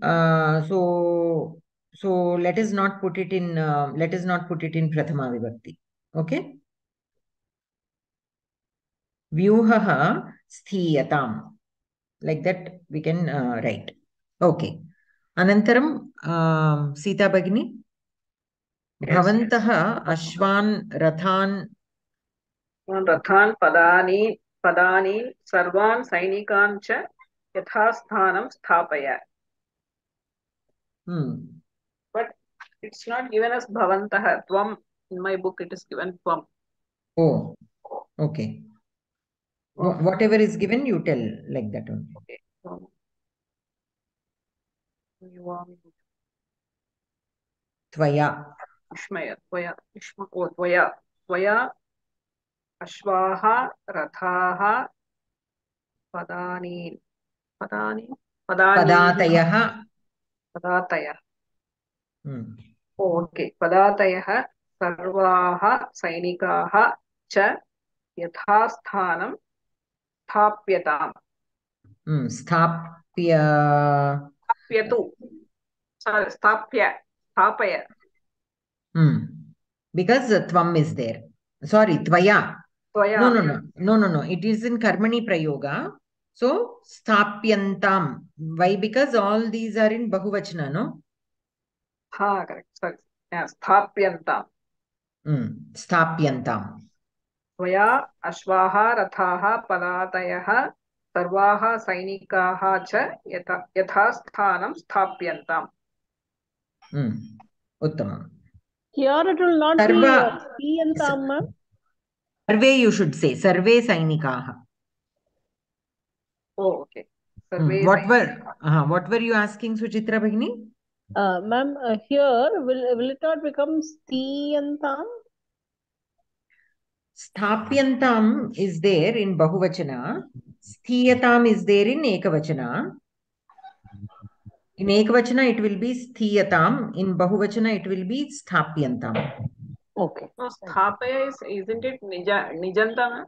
uh, so, so let us not put it in. Uh, let us not put it in prathama vibhakti. Okay. Vyuhaha sthiyatam. Like that we can uh, write. Okay. Anantaram uh, Sita Bhagini. Bhavantaha Ashwan Rathan Rathan Padani Padani Sarvan Sainikan Cha Yathasthanam Sthapaya. Hmm. But it's not given as Bhavantaha. Tvam in my book it is given Tvam. Oh, okay. Oh. Whatever is given, you tell like that only. Okay. So, you want Tvaya. Ishmaya, Tvaya, Ishma, oh, Tvaya, Tvaya, Ashwaha, Rathaha, Padani, Padani, Padani, Padatayaha, Padataya. Hmm. Oh, okay, Padatayaha, Sarvaha, Sainikaha, Cha, Yathasthanam, Thapyatam. Hmm, Sthapya. Thapyatu. Sorry, Sthapya, Thapaya. Hmm. Because uh, Tvam is there. Sorry, Tvaya. Tvaya. No, no, no. No, no, no. It is in Karmani Prayoga. So, Sthapyantam. Why? Because all these are in Bahuvachana, no? Ha, correct. Sorry. Yeah, Sthapyantam. Hmm. Sthapyantam. Tvaya, Ashvaha, Rathaha, Palatayaha, Sarvaha, Sainikaha, Cha, Yathasthanam, Sthapyantam. Hmm. Uttamam. Here it will not Sarva, be T and Thamma. Sarve you should say. Sarve Sainikaha. Oh, okay. Sarve hmm. what, were, uh, what were you asking, Suchitra Bhagini? Uh, Ma'am, uh, here, will, will it not become sthiyantam? Sthapyantam is there in Bahuvachana. Sthiyatam is there in Ekavachana. In Ekavachana, it will be sthiyatam. In Bahuvachana, it will be sthapyantam. Okay. So, sthapaya is, isn't it nija, nijantam?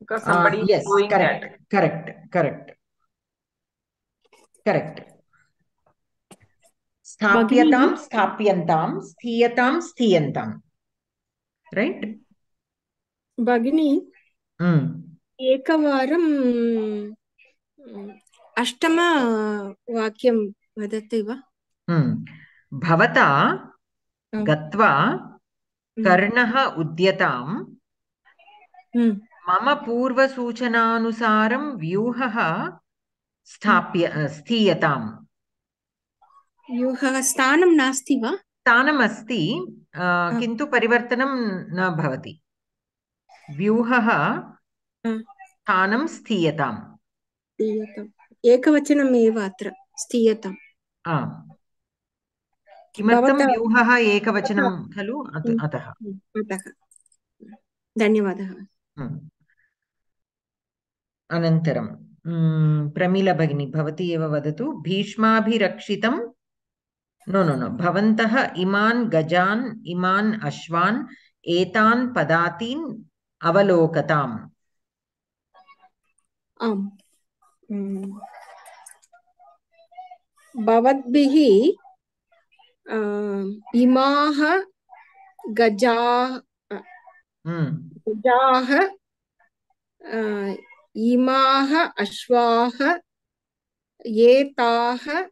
Because somebody uh, yes, is doing correct, that. Correct, correct, correct. Sthapyatam, sthapyantam, sthiyatam, sthiyantam. Right? Bhagini, mm. Ekavaram Ashtama Vakyam Vadativa. Mm. Bhavata mm. Gatva mm. Karnaha Udyatam mm. Mama Purva Suchananusaram Vyuhaha Sthapya Sthiyatam. Vyuhaha Sthanam Nastiva? Sthanam asti, uh, oh. Kintu parivartanam na bhavati. Vyuhaha oh. Sthanam sthiyatam. Sthiyatam. Ekavachanam evatra. Sthiyatam. Ah. Kimartam Bhavata... vyuhaha ekavachanam khalu ataha. Ataha. Dhanyavadaha. Hmm. Anantaram. Hmm. Pramila Bhagini Bhavati eva vadatu. Bhishma bhi rakshitam. No, no, no. Bhavantaha iman gajan iman ashwan etan padatin avalokatam. Um. Mm. Bhavadbihi uh, imaha gajaha mm. gajaha uh, imaha ashwaha etaha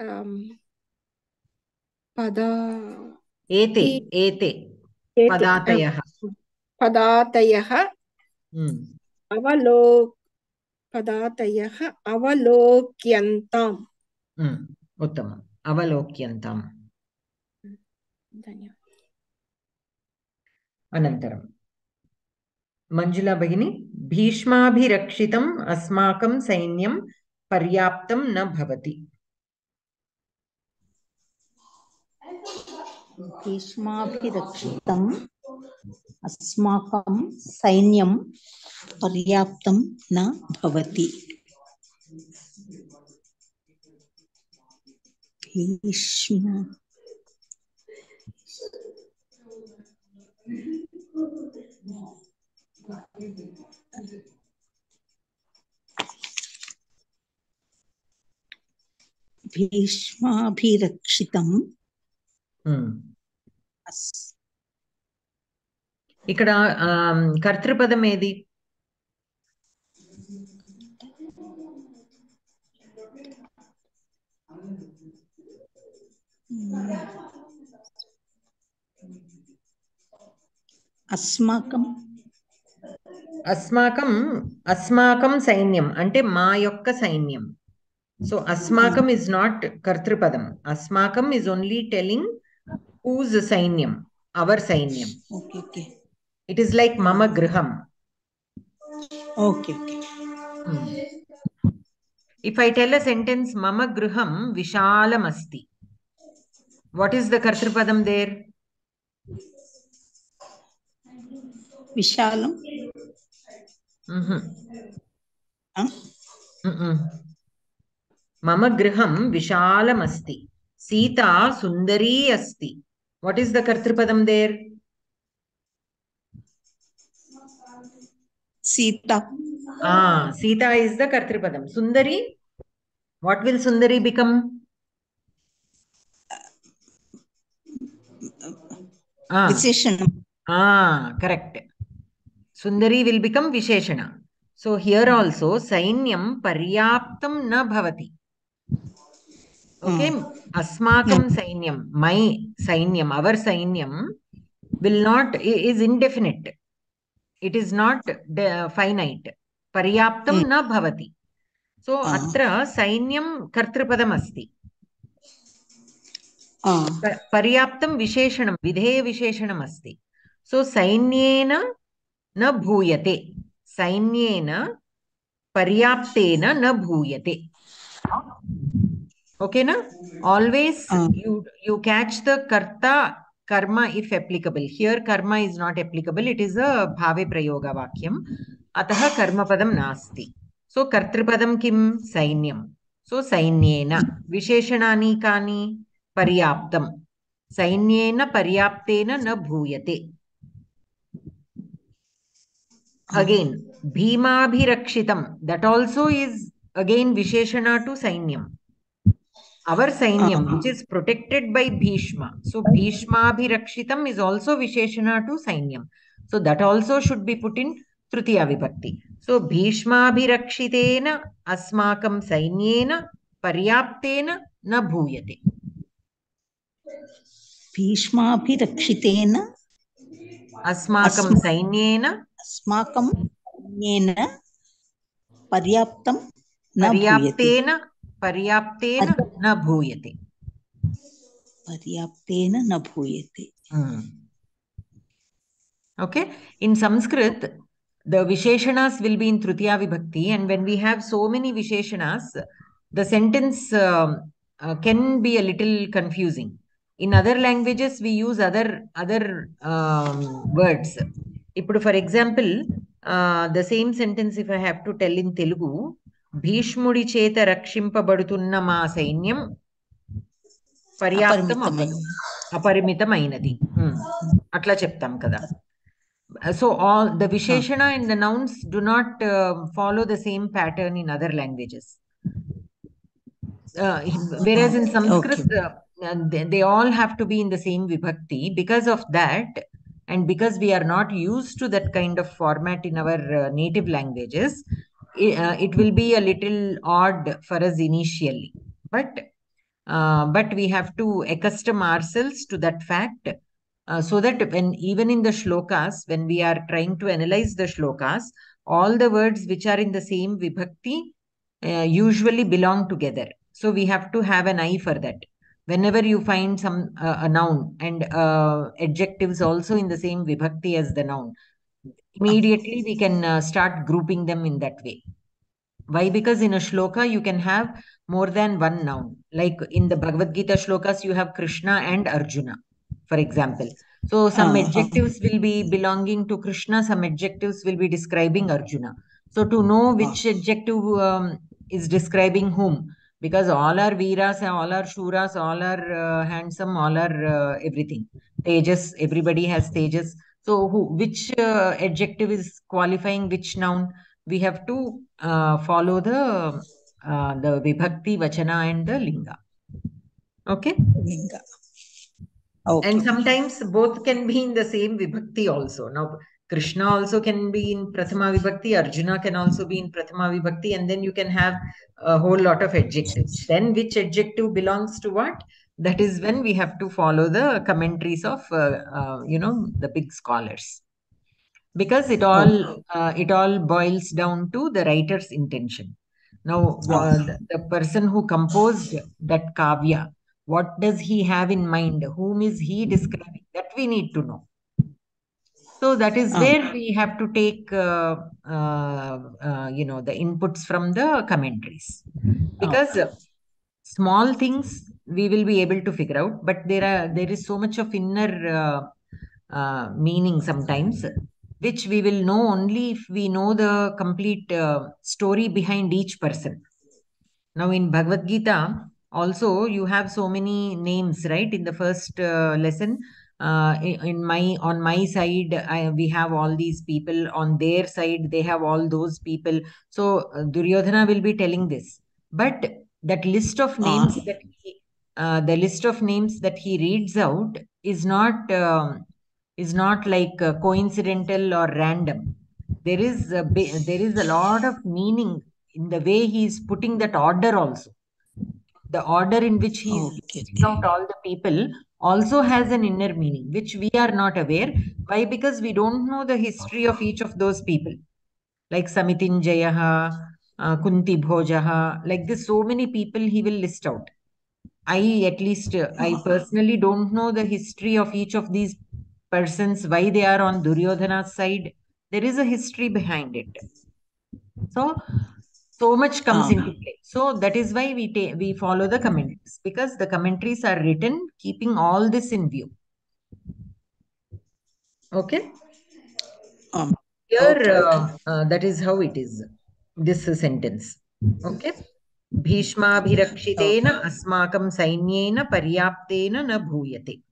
um, Pada Ete Ete Padatayaha Padatayaha hmm. Avalok Padatayaha Avalokyantam hmm. Uttama Avalokyantam Dhanya. Anantaram Manjula Bhagini Bhishma Bhirakshitam Asmakam Sainyam Paryaptam na bhavati. Bhishmabhirakshitam asmakam sainyam paryaptam na bhavati. Bhishma. Bhishmabhirakshitam. ఇక్కడ కర్తృపదం ఏది? అస్మాకం అస్మాకం అస్మాకం సైన్యం అంటే మా యొక్క సైన్యం. So అస్మాకం is not కర్తృపదం. అస్మాకం is only telling whose sainyam? Our sainyam. Okay, okay. It is like Mama Griham. Okay, okay. Hmm. If I tell a sentence, Mama Griham Vishalam asti. What is the Kartripadam there? Vishalam. Mm-hmm. Huh? Mm-mm. Mama Griham Vishalam asti. Sita Sundari asti. What is the Kartripadam there? Sita. Ah, Sita is the Kartripadam. Sundari? What will Sundari become? Ah. Visheshana. Ah, correct. Sundari will become Visheshana. So here also, Sainyam Paryaptam na bhavati. Okay, mm. Asmakam sainyam, my sainyam, our sainyam will not, is indefinite. It is not finite. Paryaptam mm. na bhavati. So, uh. atra sainyam kartripadam asti. Uh. Paryaptam visheshanam, vidhe visheshanam asti. So, sainyena na bhuyate. Sainyena paryaptena na bhuyate. Okay, na? Always uh, you, you catch the karta karma if applicable. Here karma is not applicable. It is a bhave prayoga vakyam. Ataha karma padam nasti. So kartripadam kim sainyam. So sainyena. Visheshanani kani paryaptam. Sainyena paryaptena na bhuyate. Again, Bhima Bhirakshitam. That also is again Visheshana to Sainyam. Our Sainyam, uh-huh. which is protected by Bhishma. So Bhishma Bhirakshitam is also Visheshana to Sainyam. So that also should be put in Tritiya Vibhakti. So Bhishma Bhirakshitena Asmakam Sainyena Paryaptena na Bhuyate. Bhishma Bhirakshitena Asmakam Sainyena Asmakam Nena Paryaptam Paryaptena Paryaptena na bhuyate. Paryaptena na bhuyate. Hmm. Okay. In Sanskrit, the Visheshanas will be in Tritiya Vibhakti, and when we have so many Visheshanas, the sentence uh, uh, can be a little confusing. In other languages, we use other other um, words. For example, uh, the same sentence if I have to tell in Telugu, Bhishmudi cheta rakshimpa badutunna ma sainyam paryaptam aparimitam ainadi. Atla cheptam kada. So all the Visheshana and the nouns do not uh, follow the same pattern in other languages. Uh, whereas in Sanskrit, okay. uh, they, they all have to be in the same vibhakti. Because of that, and because we are not used to that kind of format in our uh, native languages, it, uh, it will be a little odd for us initially. But, uh, but we have to accustom ourselves to that fact uh, so that when even in the shlokas, when we are trying to analyze the shlokas, all the words which are in the same vibhakti uh, usually belong together. So we have to have an eye for that. Whenever you find some uh, a noun and uh, adjectives also in the same vibhakti as the noun, immediately we can uh, start grouping them in that way. Why? Because in a shloka, you can have more than one noun. Like in the Bhagavad Gita shlokas, you have Krishna and Arjuna, for example. So some uh, adjectives will be belonging to Krishna, some adjectives will be describing Arjuna. So to know which adjective um, is describing whom, because all are Veeras, all are Shuras, all are uh, handsome, all are uh, everything. Tejas, everybody has Tejas. So who, which uh, adjective is qualifying which noun? We have to uh, follow the, uh, the Vibhakti, Vachana and the Linga. Okay? Linga. Okay. And sometimes both can be in the same Vibhakti also. Now, Krishna also can be in Prathama Vibhakti, Arjuna can also be in Prathama Vibhakti, and then you can have a whole lot of adjectives. Then which adjective belongs to what? That is when we have to follow the commentaries of, uh, uh, you know, the big scholars. Because it all, uh, it all boils down to the writer's intention. Now, uh, the, the person who composed that kavya, what does he have in mind? Whom is he describing? That we need to know. So that is where uh, we have to take, uh, uh, uh, you know, the inputs from the commentaries. Because uh, small things we will be able to figure out, but there are there is so much of inner uh, uh, meaning sometimes, which we will know only if we know the complete uh, story behind each person. Now in Bhagavad Gita, also you have so many names, right? In the first uh, lesson. Uh, in my on my side, I, we have all these people. On their side, they have all those people. So uh, Duryodhana will be telling this, but that list of names uh. that he, uh, the list of names that he reads out is not uh, is not like uh, coincidental or random. There is a, there is a lot of meaning in the way he is putting that order also. The order in which he is listing out all the people also has an inner meaning, which we are not aware. Why? Because we don't know the history of each of those people. Like Samitin Jayaha, uh, Kunti Bhojaha, like this, so many people he will list out. I, at least, uh, I personally don't know the history of each of these persons, why they are on Duryodhana's side. There is a history behind it. So, So much comes ah. into play. So that is why we we follow the commentaries, because the commentaries are written keeping all this in view. Okay. Um, Here, okay. Uh, uh, that is how it is. This uh, sentence. Okay. Bhishma bhirakshitena asmakam sainyena paryaptena na bhuyate.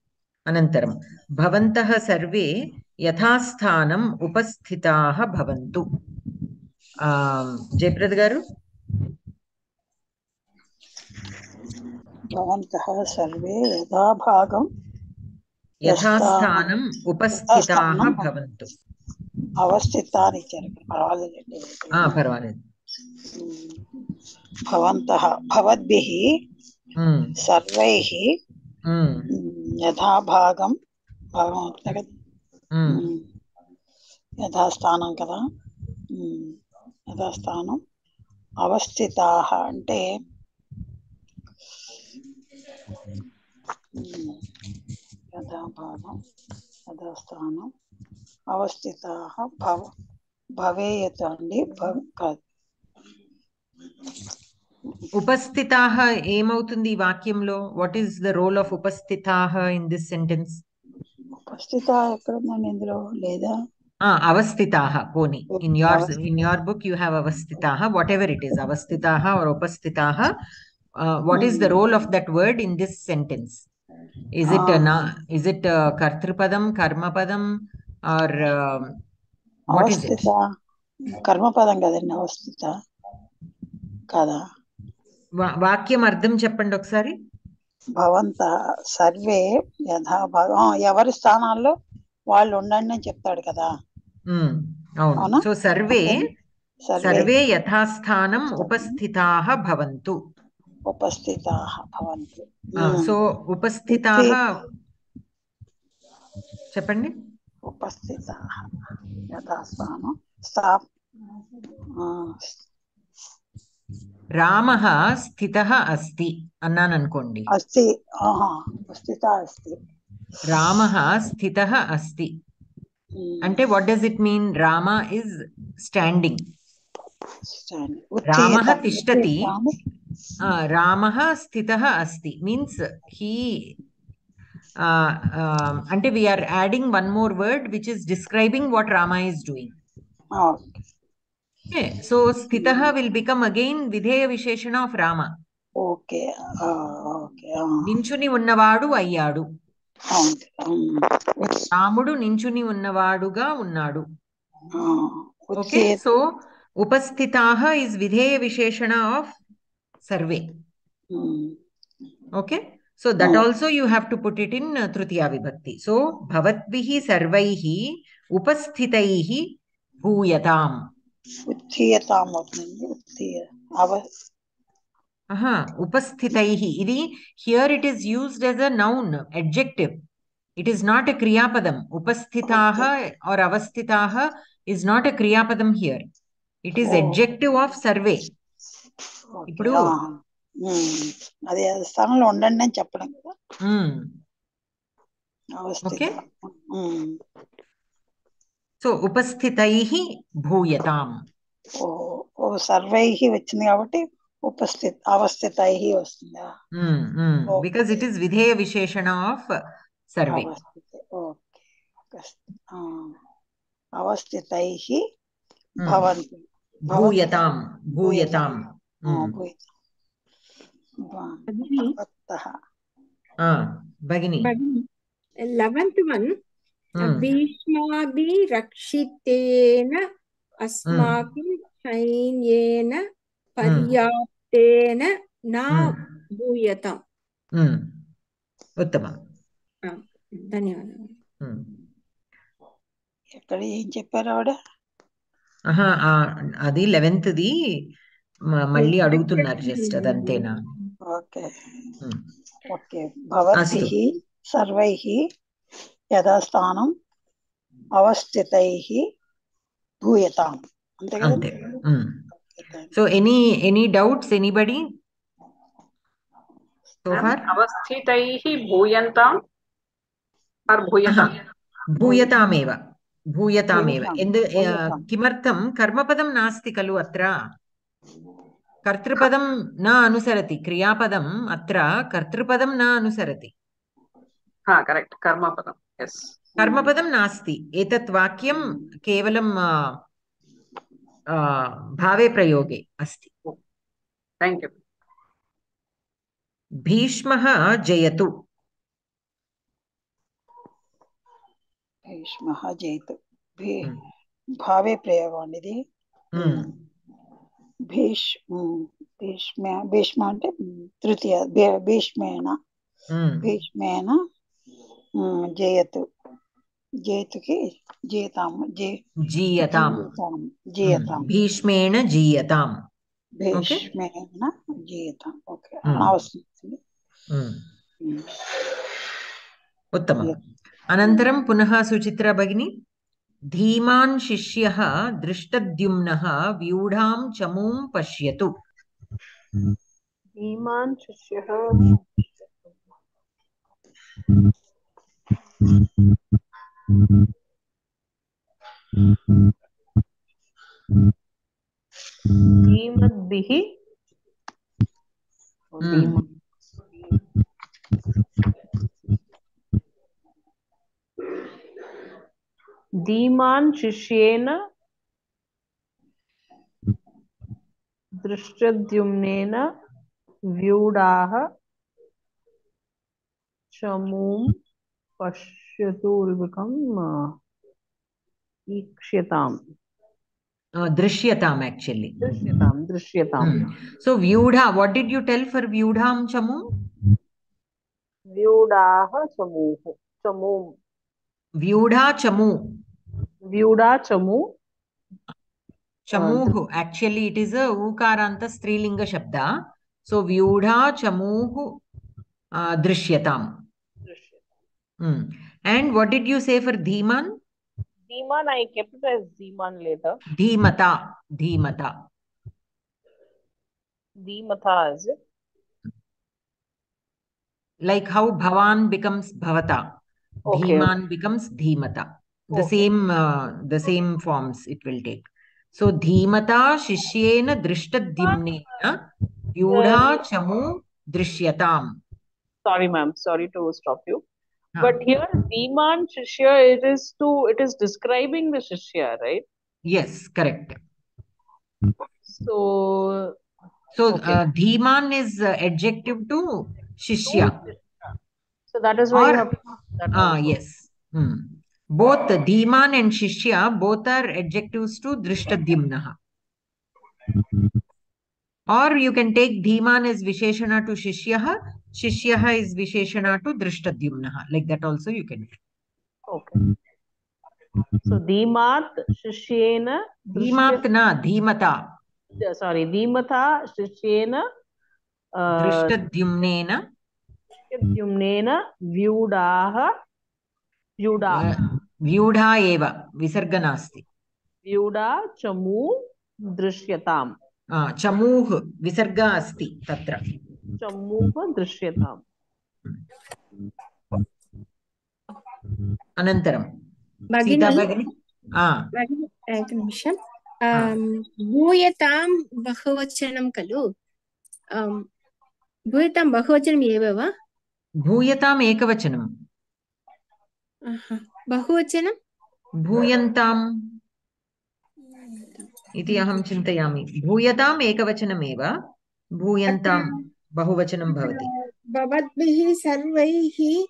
Anantaram. Bhavantaha sarve yathasthanam upasthitaha bhavantu. Um, Jayaprad Garu. Bhavantaha sarve yadabhagam yathasthanam upasthitaha bhavantu. Avasthitani charaka. Parvalade. Ah, parvalade. Bhavantaha bhavadbihi sarvehi yadabhagam bhavantaha yadasthanam kada. Yadasthanam avasthitaha ante yadabhagam yadasthanam avasthitaha bhava bhaveyatandi bhavakad. Upasthitaha emautundi vakyamlo? What is the role of upasthitaha in this sentence? Upasthitaha ekkadanendro leda. Ah, avastitaha, poni. In your in your book, you have avastitaha, whatever it is, avastitaha or upastitaha. Uh, what is the role of that word in this sentence? Is it uh, na? Is it uh, kartripadam, karmapadam, or uh, what is it? Karmapadam kada na avastita kada. Vakyam ardham cheppandi okkari. Bhavanta sarve yadha bhagam. Yavaru sthanallo వాళ్ళు ఉండండి అని చెప్తాడు కదా. అవును. So సర్వే సర్వే యథాస్థానం ఉపస్థితాః భవంతు. ఉపస్థితాః భవంతు. సో ఉపస్థితాః చెప్పండి. ఉపస్థితాః యథాస్థానం స్థాప్. రామః స్థితః అస్తి అన్నాను అనుకోండి. అస్తి ఆహా ఉపస్థితాః అస్తి. Ramaha sthitaha asti. Ante, what does it mean? Rama is standing. Stand. Ramaha tishtati. Uh, Ramaha sthitaha asti. Means he... Uh, uh, ante, we are adding one more word which is describing what Rama is doing. Oh. Okay. So, sthitaha will become again Vidheya Visheshana of Rama. Okay. Uh, okay. Uh. Ninchuni unnavadu ayyadu. రాముడు నించుని ఉన్నవాడుగా ఉన్నాడు. Okay. So ఉపస్థితాహ is విధేయ విశేషణ of సర్వే. Okay. So that also you have to put it in తృతీయ విభక్తి. సో భవద్భిః సర్వైః ఉపస్థితైః భూయతాం. ఉత్థీయతాం అవుతుంది. ఉత్థీయ అవ Uh-huh. Upasthitaihi. Idi, here it is used as a noun, adjective. It is not a kriyapadam. Upasthitaha or avasthitaha is not a kriyapadam here. It is adjective of sarve. Ippudu. Adi sthanamlo undandi ani cheppadu kada. Okay. So, upasthitaihi bhuyatam. Oh, sarvaihi vachindi kabatti. Upasthit, avastitaihi vasthina. Mm, mm. Okay. Because it is Vidheya Visheshana of Sarve. Okay. Um, avastitaihi bhavantu. Mm. Bhuyatam. Bhuyatam. Bhuyatam. Bhagini. Ah, Bhagini. eleventh one. Mm. Bhishmabhi rakshitena asmakim shainyena Paryaptena na bhuyatam. Uttama. Dhanyavadam. Ekkada em chepparu avada? Aha, adi eleventh di malli adugutunnaru just adantena. Okay. Okay. Bhavathihi sarvaihi yadasthanam avasthitaihi bhuyatam. Ante kada? Ante. So, any any doubts, anybody? So far? Avasthitaihi bhuyantam or bhuyatam? Bhuyatam eva. Bhuyatam eva. In the uh, kimartham, karmapadam nasti kalu atra. Kartripadam na anusarati. Kriyapadam atra kartripadam na anusarati. Ha, correct. Karmapadam. Yes. Karmapadam nasti. Etat vakyam kevalam uh, uh, bhave prayoge asti. Thank you. Bhishmaha jayatu. Bhishmaha jayatu. Bh bhave prayagonidi. Hmm. Bhish, Bhishma, Bhishma ante tritiya, Bhishmena, Bhishmena, Jayatu, Jayatu ki, Jayatam, Jay, Jayatam, Jayatam, Bhishmena, Jayatam, Bhishmena, Jayatam. Okay, awesome. Uttama. Anantaram punaha Suchitra Bhagini. Dhiman shishyaha drishtadyumnaha vyudham chamum pashyatu. Dhiman shishyaha dhimadbihi Dhiman Shishyena Drishtadyumnena Vyudaha Chamum Pashyatu will become Ikshyatam. Uh, Drishyatam actually. Drishyatam, Drishyatam. Hmm. So Vyudha, what did you tell for Vyudham Chamum? Vyudaha Chamum. Chamum. Vyudha Chamu. Vyudha Chamu. Chamuhu. Actually, it is a Ukaranta Strilinga Shabda. So, Vyudha Chamuhu uh, Drishyatam. Drishyatam. Hmm. And what did you say for Dhiman? Dhiman, I kept it as Dhiman later. Dhimata. Dhimata. Dhimata is it? Like how Bhavan becomes Bhavata. Okay. Dhiman becomes Dhimata. The okay. same uh, the same forms it will take. So Dhimata Shishyena Drishtadyumnena Vyudha Chamu Drishyatam. Sorry, ma'am. Sorry to stop you. Huh. But here Dhiman Shishya, it is to it is describing the Shishya, right? Yes, correct. So So okay. uh, Dhiman is uh, adjective to Shishya. So that is why or, you have that ah also. Yes. Hmm. Both Dhiman and Shishya, both are adjectives to Drishtadyumnaha. Or you can take Dhiman as Visheshana to Shishyaha, Shishyaha is Visheshana to Drishtadyumnaha. Like that also you can take. Okay. So Dhimat, Shishyena, Dhimatna, Dhimata. Sorry, Dhimata, Shishyena, uh, Drishtadyumnena. Yumnena Vyudaha Vyuda Vyudha eva Visarganasti Vyuda Chamu Drishyatam ah, Chamuh Visargasti Tatra Chamuh Drishyatam. Anantaram Sita Bhagini ah. um, Bhuyatam Bahuvachanam Kalu um, Bhuyatam Bahuvachanam eva va Bhuyatam ekavachanam. Uh-huh. Bahuvachanam? Bhuyantam. Iti aham chintayami. Bhuyatam ekavachanam eva. Bhuyantam bahuvachanam bhavati. Bhavadbihi sarvaihi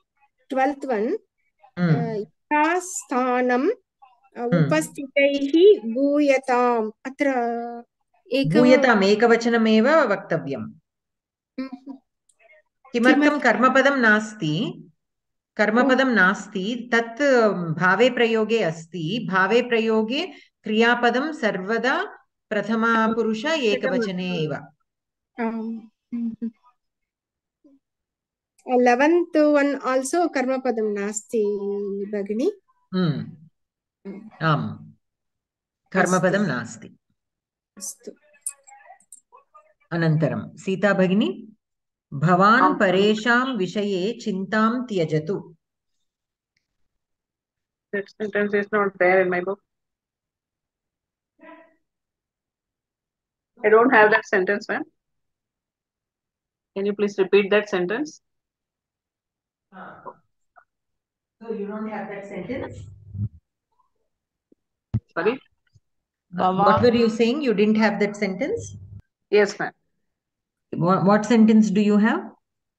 twelfth one. Mm. Uh, Yasthanam uh, upastitaihi bhuyatam. Atra ekav... Bhuyatam ekavachanam eva vaktavyam. Mm-hmm. Kimartam karmapadam nasti, karmapadam nasti, tat bhave prayoge asti, bhave prayoge kriyapadam sarvada prathama purusha ekavachane eva. eleventh one also karmapadam nasti, Bhagini. Hmm. Um. Karmapadam nasti. Anantaram. Sita Bhagini. Bhavan Paresham Vishaye Chintam Tyajatu. That sentence is not there in my book. I don't have that sentence, ma'am. Can you please repeat that sentence? Uh, so you don't have that sentence? Sorry? Uh, what were you saying? You didn't have that sentence? Yes, ma'am. What, what sentence do you have?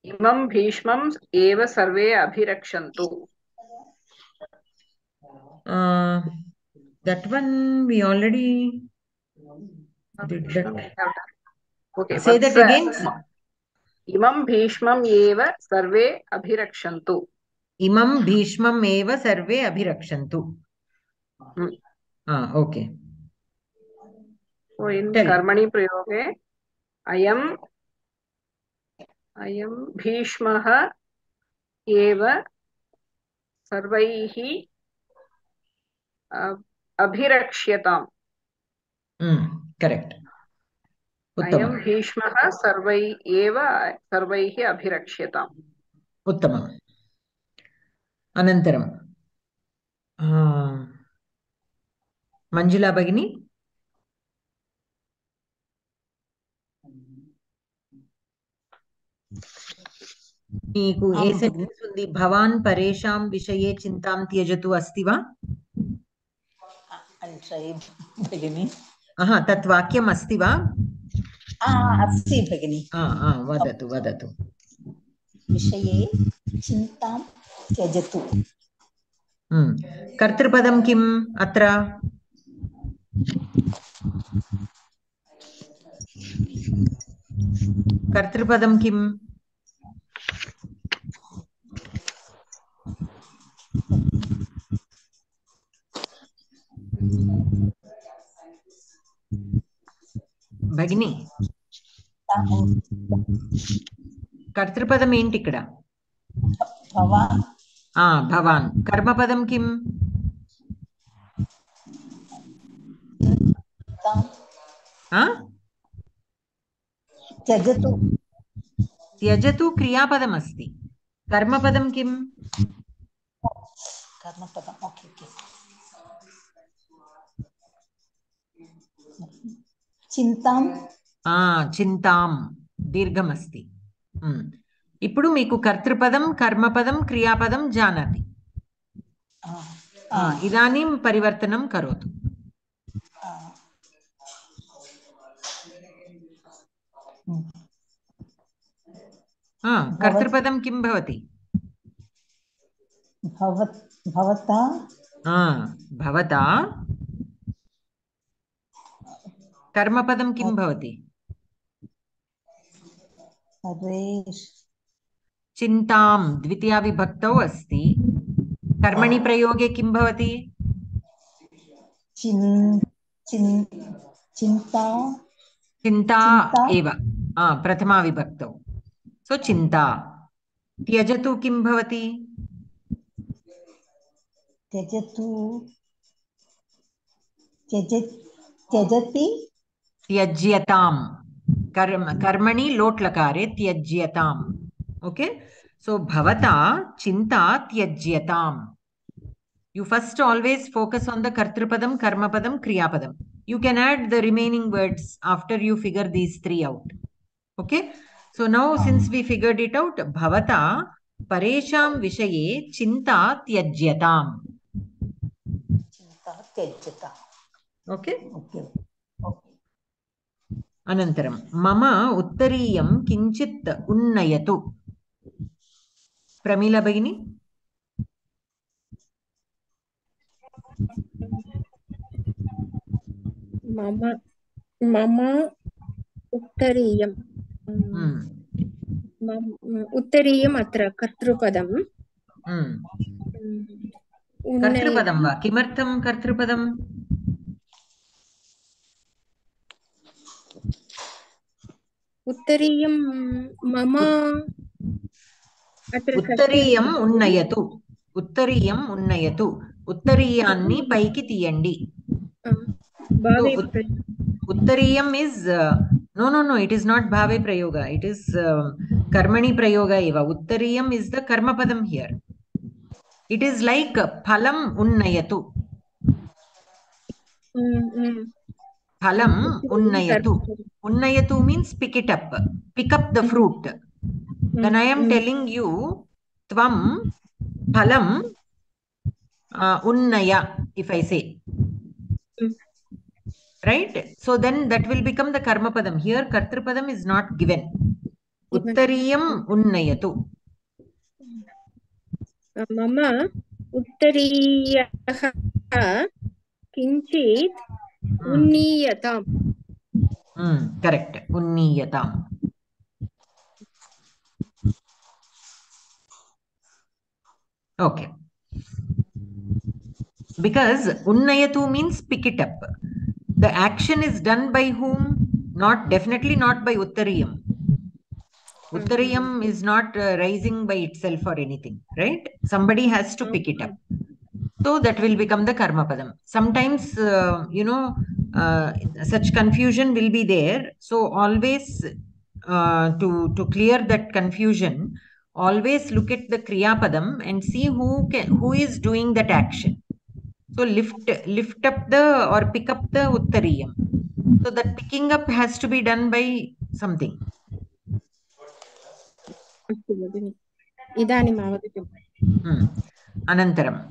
Imam Bhishmam eva sarve abhirakshantu. Uh, that one we already did that. Okay, say that again. Imam Bhishmam eva sarve abhirakshantu. Imam Bhishmam eva sarve abhirakshantu. Hmm. Ah, okay. So in Karmani Prayoge, I am I am Bhishmaha eva sarvaihi abhiraksyatam. Mm, correct. Uttama. I am Bhishmaha sarvai eva sarvaihi abhiraksyatam. Uttama. Anantaram. Uh, Manjula Bhagini. Niku e sentence undi bhavan paresham visaye chintam tyajatu asti va. I'll try Bhagini. Aha, tat vakyam asti va? Ah, asti Bhagini. Ah, ah, vadatu, vadatu. Visaye chintam tyajatu. Hmm. Kartrupadam kim atra? Kartrupadam kim? Bhagini. Kartrupadam enti ikkada? Bhavan. Ah, Bhavan. Karmapadam kim? Ah? Tyajatu. Tyajatu kriyapadam asti. Karmapadam kim? Karmapadam. Okay, okay. Chintam. Ah, Chintam. Dirgham asti. Hmm. Ippudu meeku kartrupadam, karmapadam, kriyapadam janati. Ah, ah. Idanim parivartanam karotu. Ah. Hmm. Ah, kartrupadam kim bhavati? Bhavat, bhavata. Ah, bhavata. Karmapadam kim bhavati? Chintam dvitiya vibhaktau asti. Karmani prayoge kim bhavati? Chin, chin, chinta. Chinta eva. Ah, prathama vibhaktau. So chinta. Tyajatu kim bhavati? Tyajatu. Tyajati. Tyajati. Tyajyatam. Karma, karmani lotlakare tyajyatam. Okay. So bhavata chinta tyajyatam. You first always focus on the kartrupadam, karmapadam, kriyapadam. You can add the remaining words after you figure these three out. Okay. So now since we figured it out, bhavata paresham visaye chinta tyajyatam. Chinta tyajyatam. Okay. Okay. Anantaram. Mama uttariyam kinchit unnayatu. Pramila Bhagini. Mama, mama uttariyam. Hmm. Mama, uttariyam atra kartrupadam. Hmm. Kartrupadam va. Kimartham kartrupadam? Uttariyam mama Uttariyam unnayatu. Uttariyam unnayatu. Uttariyanni paiki tiyandi. Uttariyam is uh, no no no it is not bhave prayoga, it is uh, karmani prayoga eva. Uttariyam is the karmapadam here. It is like phalam unnayatu. Mm -hmm. Phalam unnayatu. Unnayatu means pick it up. Pick up the fruit. Then I am telling you, tvam phalam uh, unnaya, if I say. Right? So then that will become the karma padam. Here kartri padam is not given. Uttariyam unnayatu. Mama, uttariyaha kinchit unniyatam. Mm, correct. Unniyatam. Okay. Because unnayatu means pick it up. The action is done by whom? Not, definitely not by uttariyam. Uttariyam is not uh, rising by itself or anything, right? Somebody has to pick it up. So that will become the karma padam. Sometimes, uh, you know, uh, such confusion will be there. So always uh, to, to clear that confusion, always look at the kriya padam and see who can, who is doing that action. So lift, lift up the or pick up the uttariyam. So that picking up has to be done by something. Hmm. Anantaram.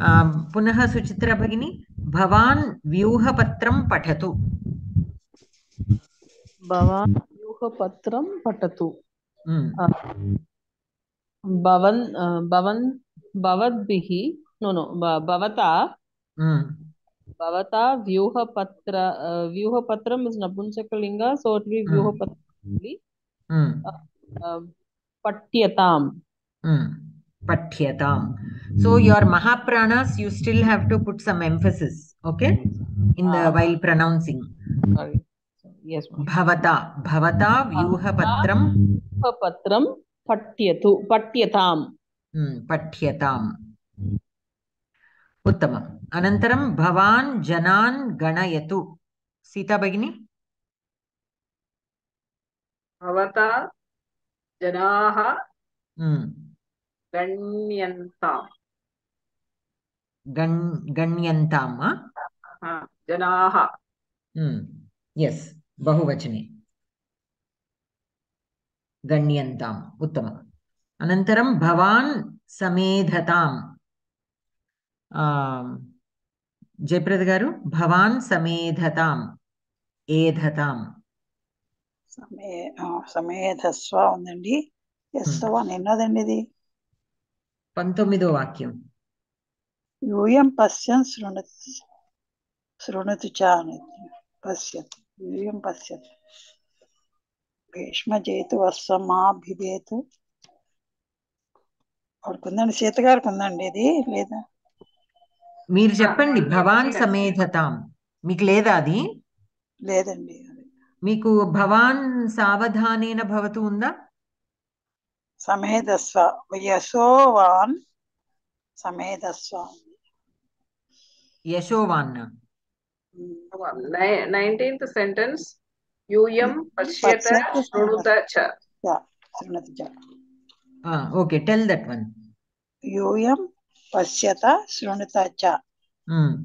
Um, Punaha Suchitra Bhagini. Bhavan Vyuha Patram Patatu. Bhavan Vyuha Patram Patatu. Hmm. Uh, Bhavan uh, Bhavan Bhavad Bihi. No, no. Bhavata. Hmm. Bhavata Vyuha Patra. Uh, Vyuha Patram is Napunsakalinga. So it will be Vyuha Patram. Hmm. Uh, uh, Patyatam. Mm. Patyatam. So your Mahapranas, you still have to put some emphasis, okay? In the uh, while pronouncing. Sorry. Yes. Bhavata. Bhavata Vyuha Patram. Patram Patyatu. Patyatam. Mm. Patyatam. Uttama. Anantaram Bhavan Janan Ganayatu. Sita Bhagini. Bhavata. Janaha mm. Ganyantam. Gan, ganyantam, huh? Uh, Janaha. Mm. Yes, Bahuvachani. Ganyantam. Uttama. Anantaram Bhavan Samedhatam. Uh, Jayapradagaru. Bhavan Samedhatam. Edhatam. Same, oh, Samedhaswa undi. Yes, so one another nidi. Pantomido vacuum. Uyam Pasyan Srunath Srunatichan. Pasyan. Uyam Pasyan. Bhishma Jetu Asama Bhidetu. Or Kundan Setagar Kundan Didi, Leda. Mir Japandi, Bhavan Samedhatam. Mikleda di? Ledan di. Miku Bhavan Savadhanena Bhavatunda? Samedaswa. Yasovan Samedaswa. Yasovan. nineteenth sentence. Uyam Pashyata Srunudacha. Yeah, Srunudacha. Ah, okay, tell that one. Uyam Pashyata Srunudacha. Hmm.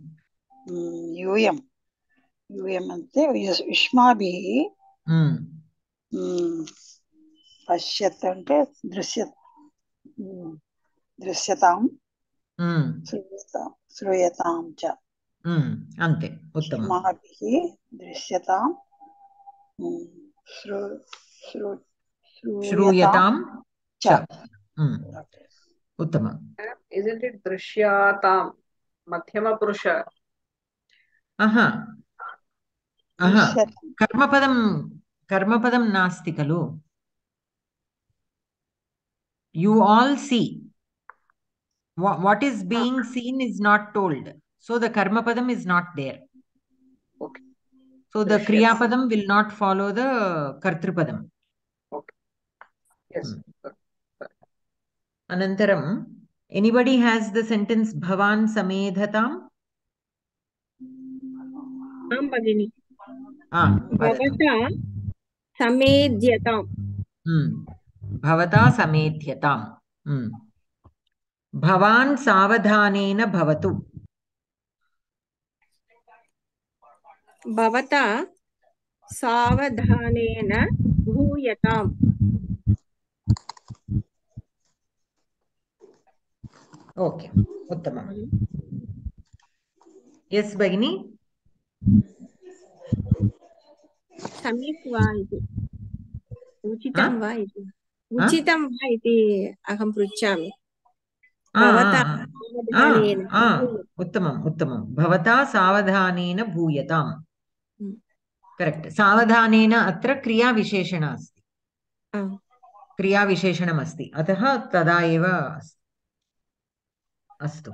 Uyam. Uyamante Vishmabi Pashyatante Drishyat Drishyatam Sruyatam Cha Ante Vishmabi Drishyatam Sruyatam Cha Uttama. Isn't it Drishyatam Madhyama Purusha? Aha. Aha. Karmapadam, karmapadam nasti kalu. You all see. What, what is being seen is not told. So the karmapadam is not there. Okay. So the kriyapadam will not follow the kartripadam. Okay. Yes. Hmm. Anantaram, anybody has the sentence Bhavan Samedhatam? Ambadini. Ah, Bhavata Samedhyatam. Hmm. Bhavata Samedhyatam. Hmm. Bhavan Savadhanena Bhavatu. Bhavata Savadhanena Bhuyatam. Okay. Uttama. Yes, Bhagini. Samikva iti. Uchitam va iti. Uchitam va iti aham pruchami. Bhavata Savadhanena. Ah, Uttamam, Uttamam. Bhavata Savadhanena Bhuyatam. Correct. Savadhanena atra kriya visheshana asti. Kriya visheshanam asti. Ataha tada eva asti. Astu.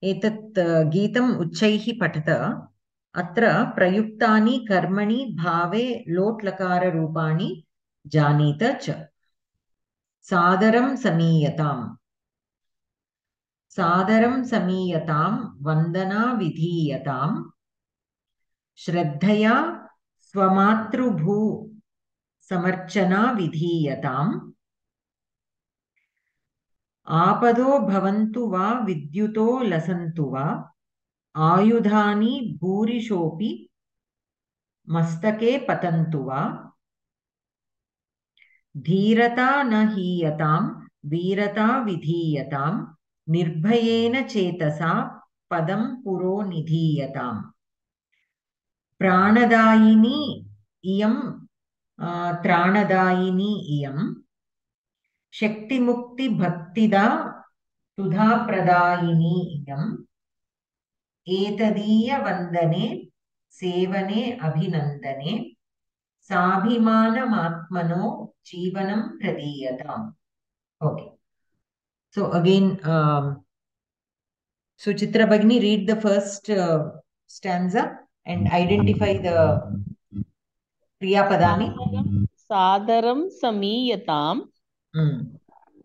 Etat Geetam Uchaihi Patata Atra Prayuktani Karmani Bhave Lot Lakara Rupani Janita Cha Sadaram Samiyatam Sadaram Samiyatam Vandana Vidhiyatam Shraddhaya Swamatru Bhu Samarchana Vidhiyatam Apado bhavantu va vidyuto lasantu va ayudhani bhurishopi mastake patantu va dhirata nahiyatam virata vidhiyatam nirbhayena chetasa padam puro nidhiyatam pranadayini iyam uh, tranadayini iyam Shakti Mukti Bhaktida Tudha Pradayini Iyam Etadiya Vandane Sevane Abhinandane Sabhimanam Atmano Jivanam Pradiyatam. Okay. So again, um, so Chitra Bhagini, read the first uh, stanza and identify the Priya Padani. Sadaram Samiyatam. Mm.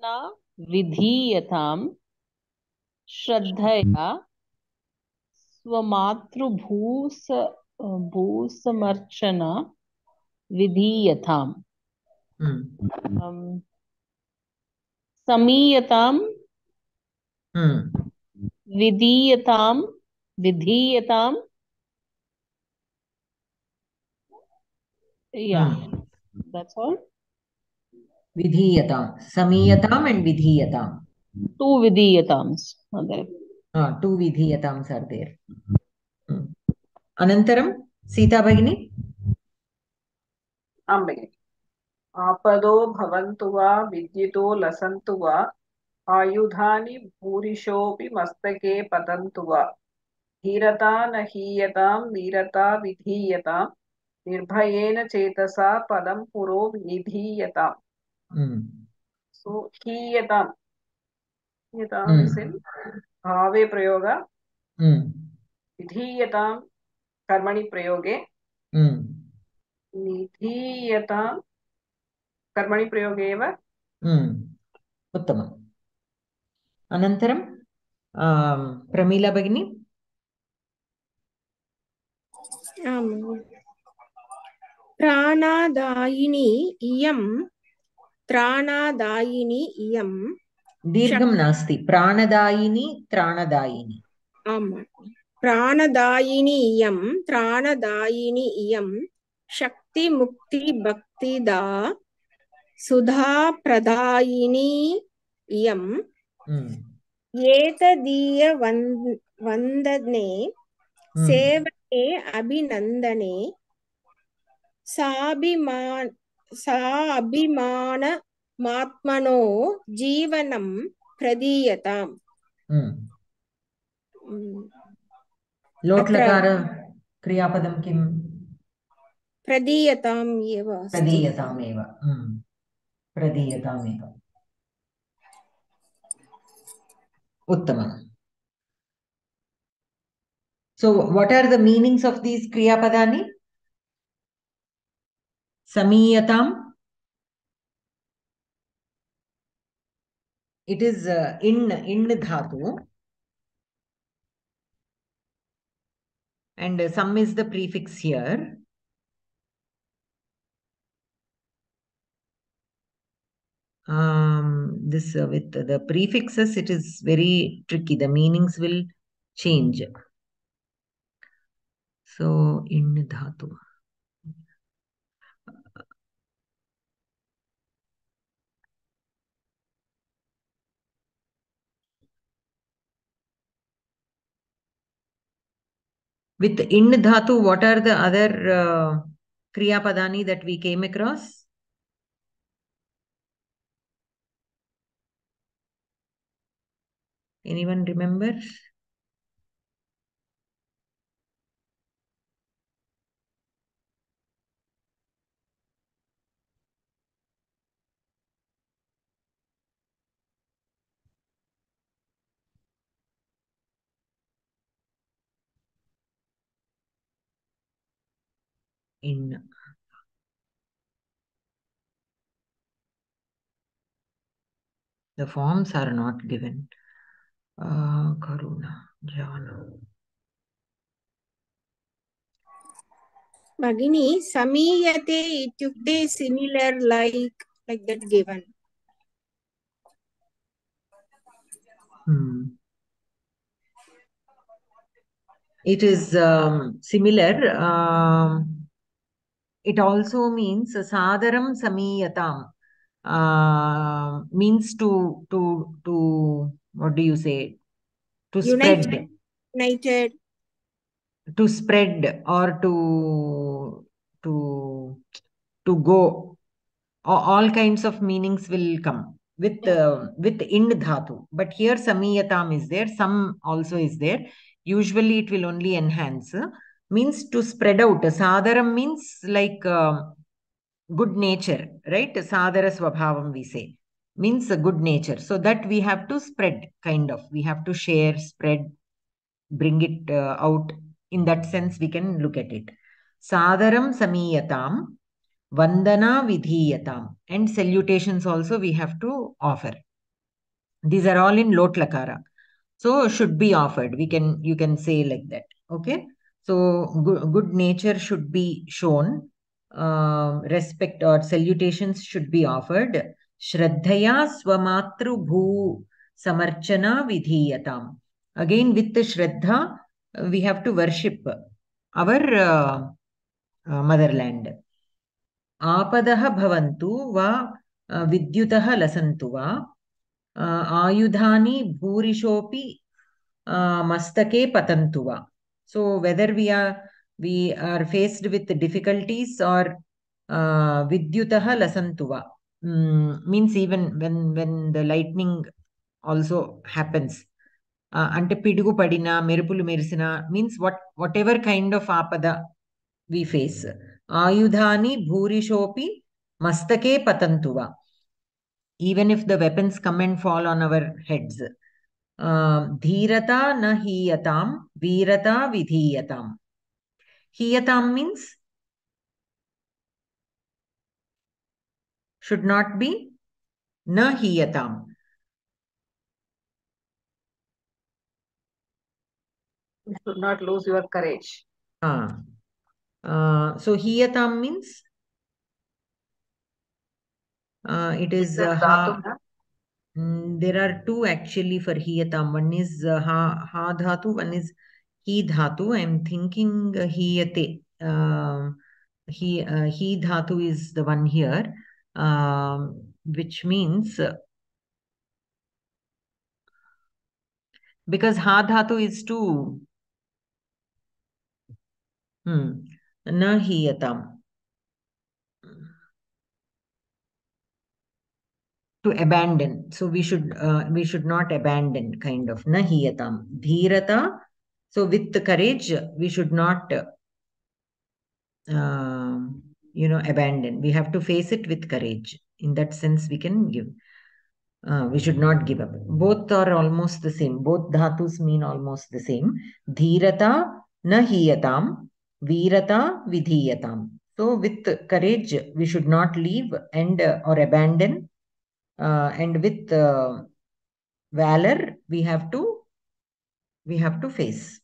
Na vidhiyatam shraddhaya swamatru bhusa bhusamarchana vidhiyatam mm. um, samiyatam mm. vidhiyatam vidhiyatam yeah mm. That's all. Vidhiyatam. Samiyatam and Vidhiyatam. Two Vidhiyatams are there. Ah, two Vidhiyatams are there. Hmm. Anantaram, Sita Bhagini? Ambagini. Apado bhavantuva vidyito lasantuva ayudhani bhurishopi mastake patantuva dhirata nahiyatam virata vidhiyatam nirbhayena chetasa padam puro nidhiyatam. Mm. So, he yatam. Yatam mm. is in Bhave Prayoga. Mm. Nidhi yatam Karmani Prayoge. Mm. Nidhi yatam Karmani Prayoge eva. Mm. Uttama. Anantaram, um, Pramila Bhagini. Um, Prana Dayini Yam. Tranadayini iyam. Dirgham nasti. Pranadayini, Tranadayini. Amma. Pranadayini iyam. Tranadayini iyam. Shakti mukti bhakti da. Sudha pradayini iyam. Mm. Yetadiya vandane. Mm. Sevane abhinandane. Sabhiman. Sa abhimana matmano jivanam pradiyatam. Mm. Mm. Lot lakara kriyapadam kim? Pradiyatam eva. Pradiyatam eva. Mm. Pradiyatam eva. Uttama. So what are the meanings of these kriyapadani? Samiyatam. It is uh, in in dhatu, and uh, sam is the prefix here. Um, this uh, with the prefixes, it is very tricky. The meanings will change. So in dhatu. With in dhatu, what are the other uh, kriya padani that we came across? Anyone remember? In the forms are not given. Uh, Karuna, Jana. Bhagini, Samiyate Ityukte, similar like like that given. Hmm. It is um, similar. Um, It also means sadaram samiyatam, uh, means to, to, to, what do you say? To United. spread. United. To spread or to, to, to go. All kinds of meanings will come with, uh, with ind dhatu. But here samiyatam is there, sam also is there. Usually it will only enhance. Means to spread out. Sadaram means like uh, good nature, right? Sadara swabhavam we say. Means a good nature. So that we have to spread, kind of. We have to share, spread, bring it uh, out. In that sense, we can look at it. Sadaram samiyatam, vandana vidhiyatam. And salutations also we have to offer. These are all in lot lakara. So should be offered. We can, you can say like that. Okay. So, good, good nature should be shown, uh, respect or salutations should be offered. Shraddhaya swamatru bhu samarchana vidhiyatam. Again, with the shraddha, we have to worship our uh, uh, motherland. Apadaha bhavantu va vidyutaha lasantu va ayudhani bhurishopi mastake patantu va. So whether we are we are faced with difficulties or uh, vidyutaha lasantuva, mm, means even when when the lightning also happens, ante pidugu padina merupulu merisina means what whatever kind of apada we face, ayudhani bhurishopi mastake patantuva, even if the weapons come and fall on our heads. Uh, dhirata na hiyatam, virata vidhiyatam. Hiyatam means should not be, na hiyatam. You should not lose your courage. Uh, uh, so hiyatam means uh, it is uh, ha. There are two actually for hiyatam. One is uh, ha, ha dhatu, one is hi dhatu. I am thinking uh, hiyate. Uh, he, uh, hi dhatu is the one here, uh, which means uh, because ha dhatu is to hmm, na hiyatam. To abandon. So we should uh, we should not abandon, kind of. Na hiyatam. Dhirata. So with the courage, we should not, uh, you know, abandon. We have to face it with courage. In that sense, we can give. Uh, we should not give up. Both are almost the same. Both dhatus mean almost the same. Dhirata na hiyatam. Virata vidhiyatam. So with courage, we should not leave and uh, or abandon. Uh, and with uh, valor, we have to, we have to face.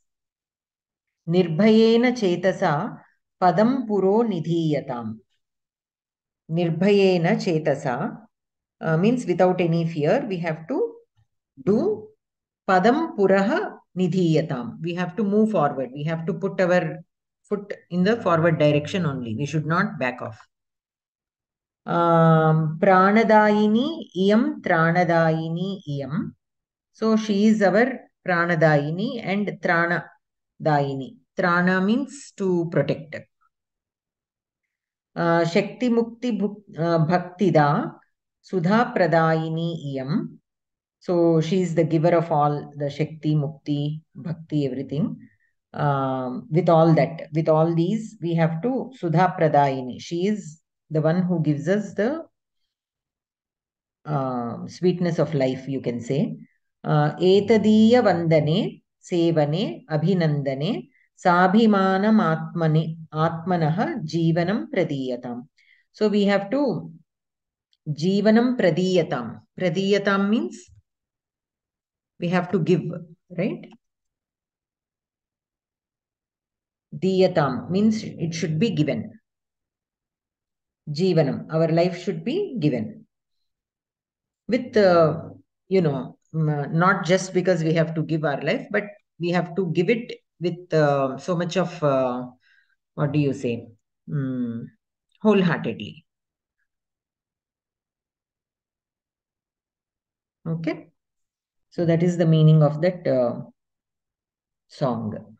Nirbhayena chetasa padam puro nidhiyatam. Nirbhayena chetasa uh, means without any fear, we have to do padam puraha nidhiyatam. We have to move forward. We have to put our foot in the forward direction only. We should not back off. Um, Pranadayini Iyam Tranadayini Iyam. So she is our Pranadayini and Tranadayini. Trana means to protect. Uh, Shakti Mukti Bhaktida Sudha Pradayini Iyam. So she is the giver of all the Shakti, Mukti, Bhakti, everything. Um, with all that, with all these, we have to Sudha Pradayini. She is the one who gives us the uh, sweetness of life, you can say. Etadiya vandane, sevane, abhinandane, sabhimanam atmane, atmanaha, jivanam pradiyatam. So we have to jivanam pradiyatam. Pradiyatam means we have to give, right? Diyatam means it should be given. Jivanam, our life should be given. With, uh, you know, not just because we have to give our life, but we have to give it with uh, so much of, uh, what do you say, mm, wholeheartedly. Okay. So that is the meaning of that uh, song.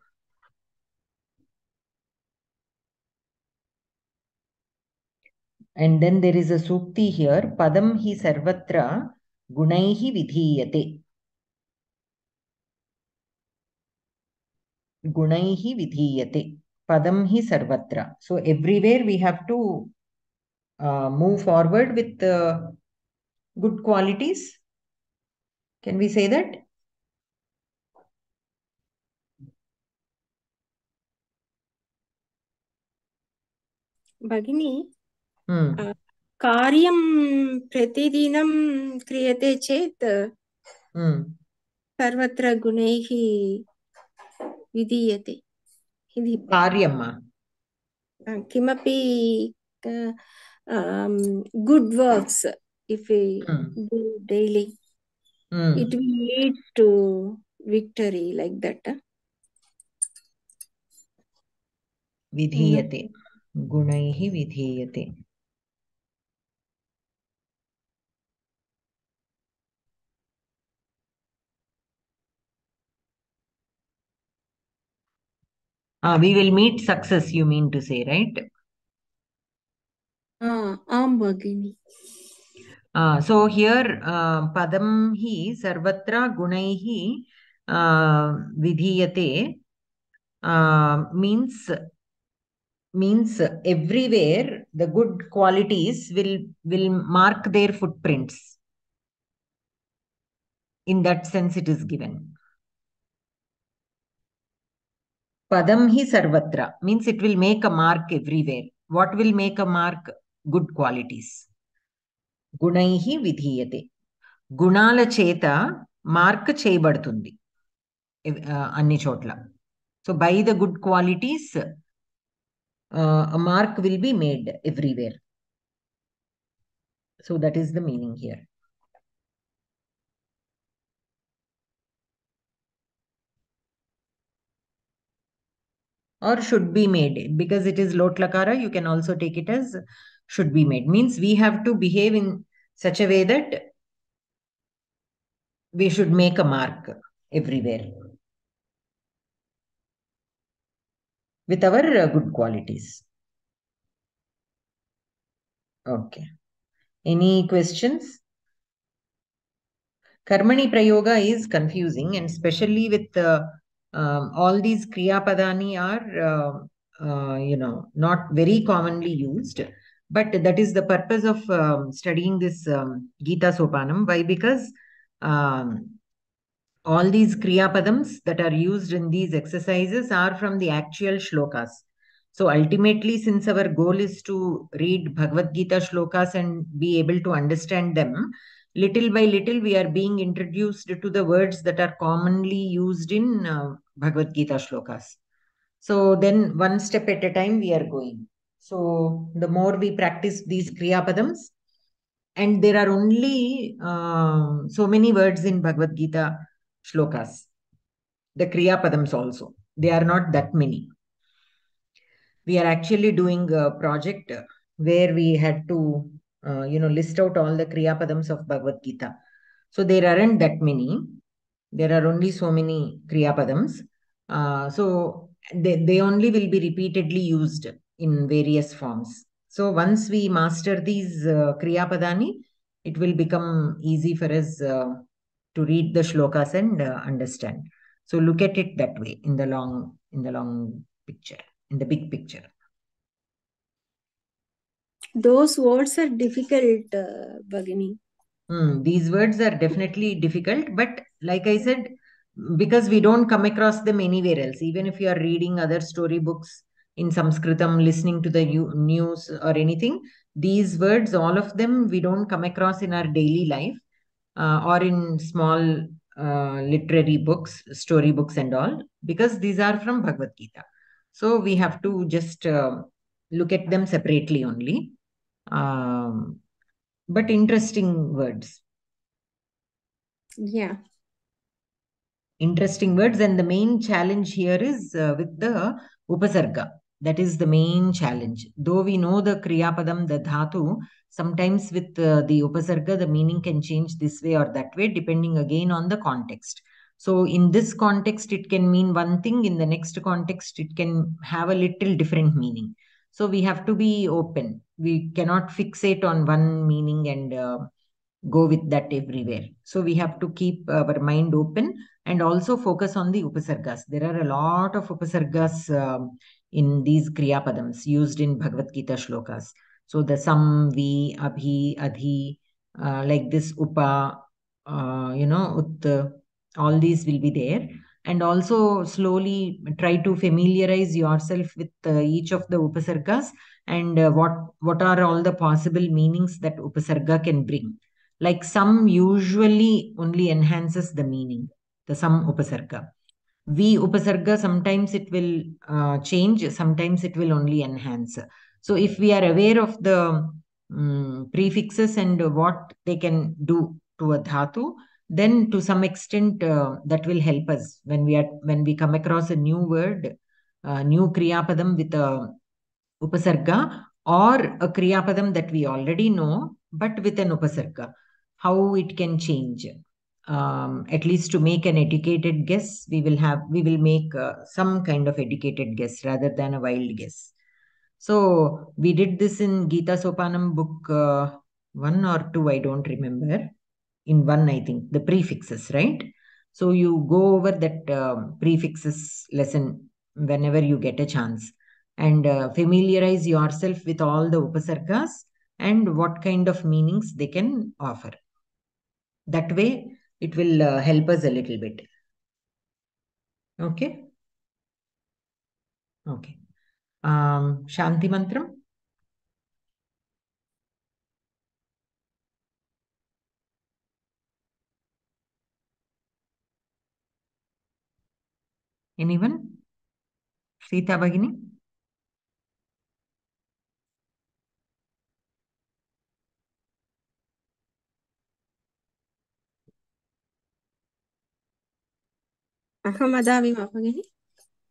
And then there is a sukti here. Padam hi sarvatra gunaihi vidhiyate. Gunaihi vidhiyate. Padam hi sarvatra. So everywhere we have to uh, move forward with uh, good qualities. Can we say that? Bhagini. Karyam pratidinam kriyate chet sarvatra gunaihi vidiyate. Karyam. Kimapi good works, if we mm. do daily, mm. it will lead to victory, like that. Huh? Vidhiyate. Mm. Gunaihi vidhiyate. Ah, we will meet success, you mean to say, right? Ah, I'm Bhagini. Ah, so here, uh, Padam hi sarvatra gunaihi uh, vidhiyate uh, means means everywhere the good qualities will will mark their footprints. In that sense, it is given. Padam hi sarvatra means it will make a mark everywhere. What will make a mark? Good qualities. Gunaihi vidhiyate. Gunala cheta mark cheyabadutundi. Anni chotla. So by the good qualities, uh, a mark will be made everywhere. So that is the meaning here. Or should be made, because it is lot lakara, you can also take it as should be made. Means we have to behave in such a way that we should make a mark everywhere with our good qualities. Okay. Any questions? Karmani Prayoga is confusing, and especially with the Um, all these kriya padani are, uh, uh, you know, not very commonly used. But that is the purpose of um, studying this um, Geetha Sopanam. Why? Because um, all these kriya padams that are used in these exercises are from the actual shlokas. So ultimately, since our goal is to read Bhagavad Gita shlokas and be able to understand them, little by little, we are being introduced to the words that are commonly used in uh, Bhagavad Gita shlokas. So then one step at a time we are going. So the more we practice these kriya padams, and there are only uh, so many words in Bhagavad Gita shlokas. The kriya padams also, they are not that many. we are actually doing a project where we had to, uh, you know, list out all the Kriyapadams of Bhagavad Gita. So there aren't that many. There are only so many Kriyapadams. Uh, so they, they only will be repeatedly used in various forms. So once we master these uh, Kriyapadani, it will become easy for us uh, to read the shlokas and uh, understand. So look at it that way in the long, in the long picture, in the big picture. Those words are difficult, uh, Bhagini. Mm, these words are definitely difficult, but like I said, because we don't come across them anywhere else. Even if you are reading other storybooks in Sanskritam, listening to the news or anything, these words, all of them, we don't come across in our daily life uh, or in small uh, literary books, story books and all, because these are from Bhagavad Gita. So we have to just uh, look at them separately only. Um, but interesting words. Yeah. Interesting words. And the main challenge here is uh, with the upasarga. That is the main challenge. Though we know the kriyapadam, the dhatu, sometimes with uh, the upasarga, the meaning can change this way or that way, depending again on the context. So in this context, it can mean one thing. In the next context, it can have a little different meaning. So we have to be open. We cannot fixate on one meaning and uh, go with that everywhere. So we have to keep our mind open and also focus on the upasargas. There are a lot of upasargas uh, in these kriyapadams used in Bhagavad Gita shlokas. So the sam, vi, abhi, adhi, uh, like this upa, uh, you know, ut, all these will be there. And also slowly try to familiarize yourself with uh, each of the upasargas and uh, what, what are all the possible meanings that upasarga can bring. Like sam usually only enhances the meaning, the sam upasarga. Vi upasarga, sometimes it will uh, change, sometimes it will only enhance. So if we are aware of the um, prefixes and what they can do to a dhatu, then to some extent uh, that will help us when we are when we come across a new word, a new kriyapadam with a upasarga or a kriyapadam that we already know but with an upasarga. How it can change. Um, at least to make an educated guess, we will have we will make uh, some kind of educated guess rather than a wild guess. So we did this in Geetha Sopanam book uh, one or two, I don't remember. In one, I think, the prefixes, right? So you go over that uh, prefixes lesson whenever you get a chance and uh, familiarize yourself with all the upasargas and what kind of meanings they can offer. That way, it will uh, help us a little bit. Okay? Okay. Um, Shanti Mantram? Anyone? Sita Bhagini? Ahamadami Bhagini?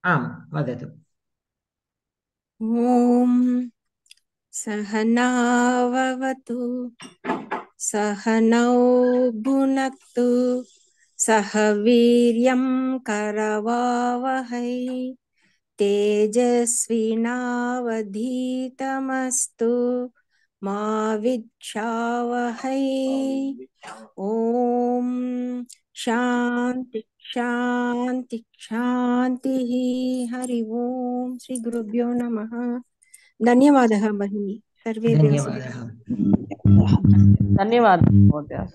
Am, Vadatu. Om Sahanavavatu Sahanau Bhunaktu Sahaviryam karavavahai tejasvinavadhitamastu ma vikshavahai. Om Shanti Shanti Shanti Hari Om Sri Gurubhyo Namaha. Dhanyavadaha Bhagini. Dhanyavadaha. Dhanyavadaha. Dhanyavadaha.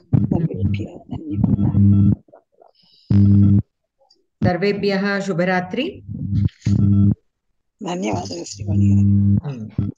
Sarvebhyaha Shubharatri. Dhanyavadaha Shri Maniya.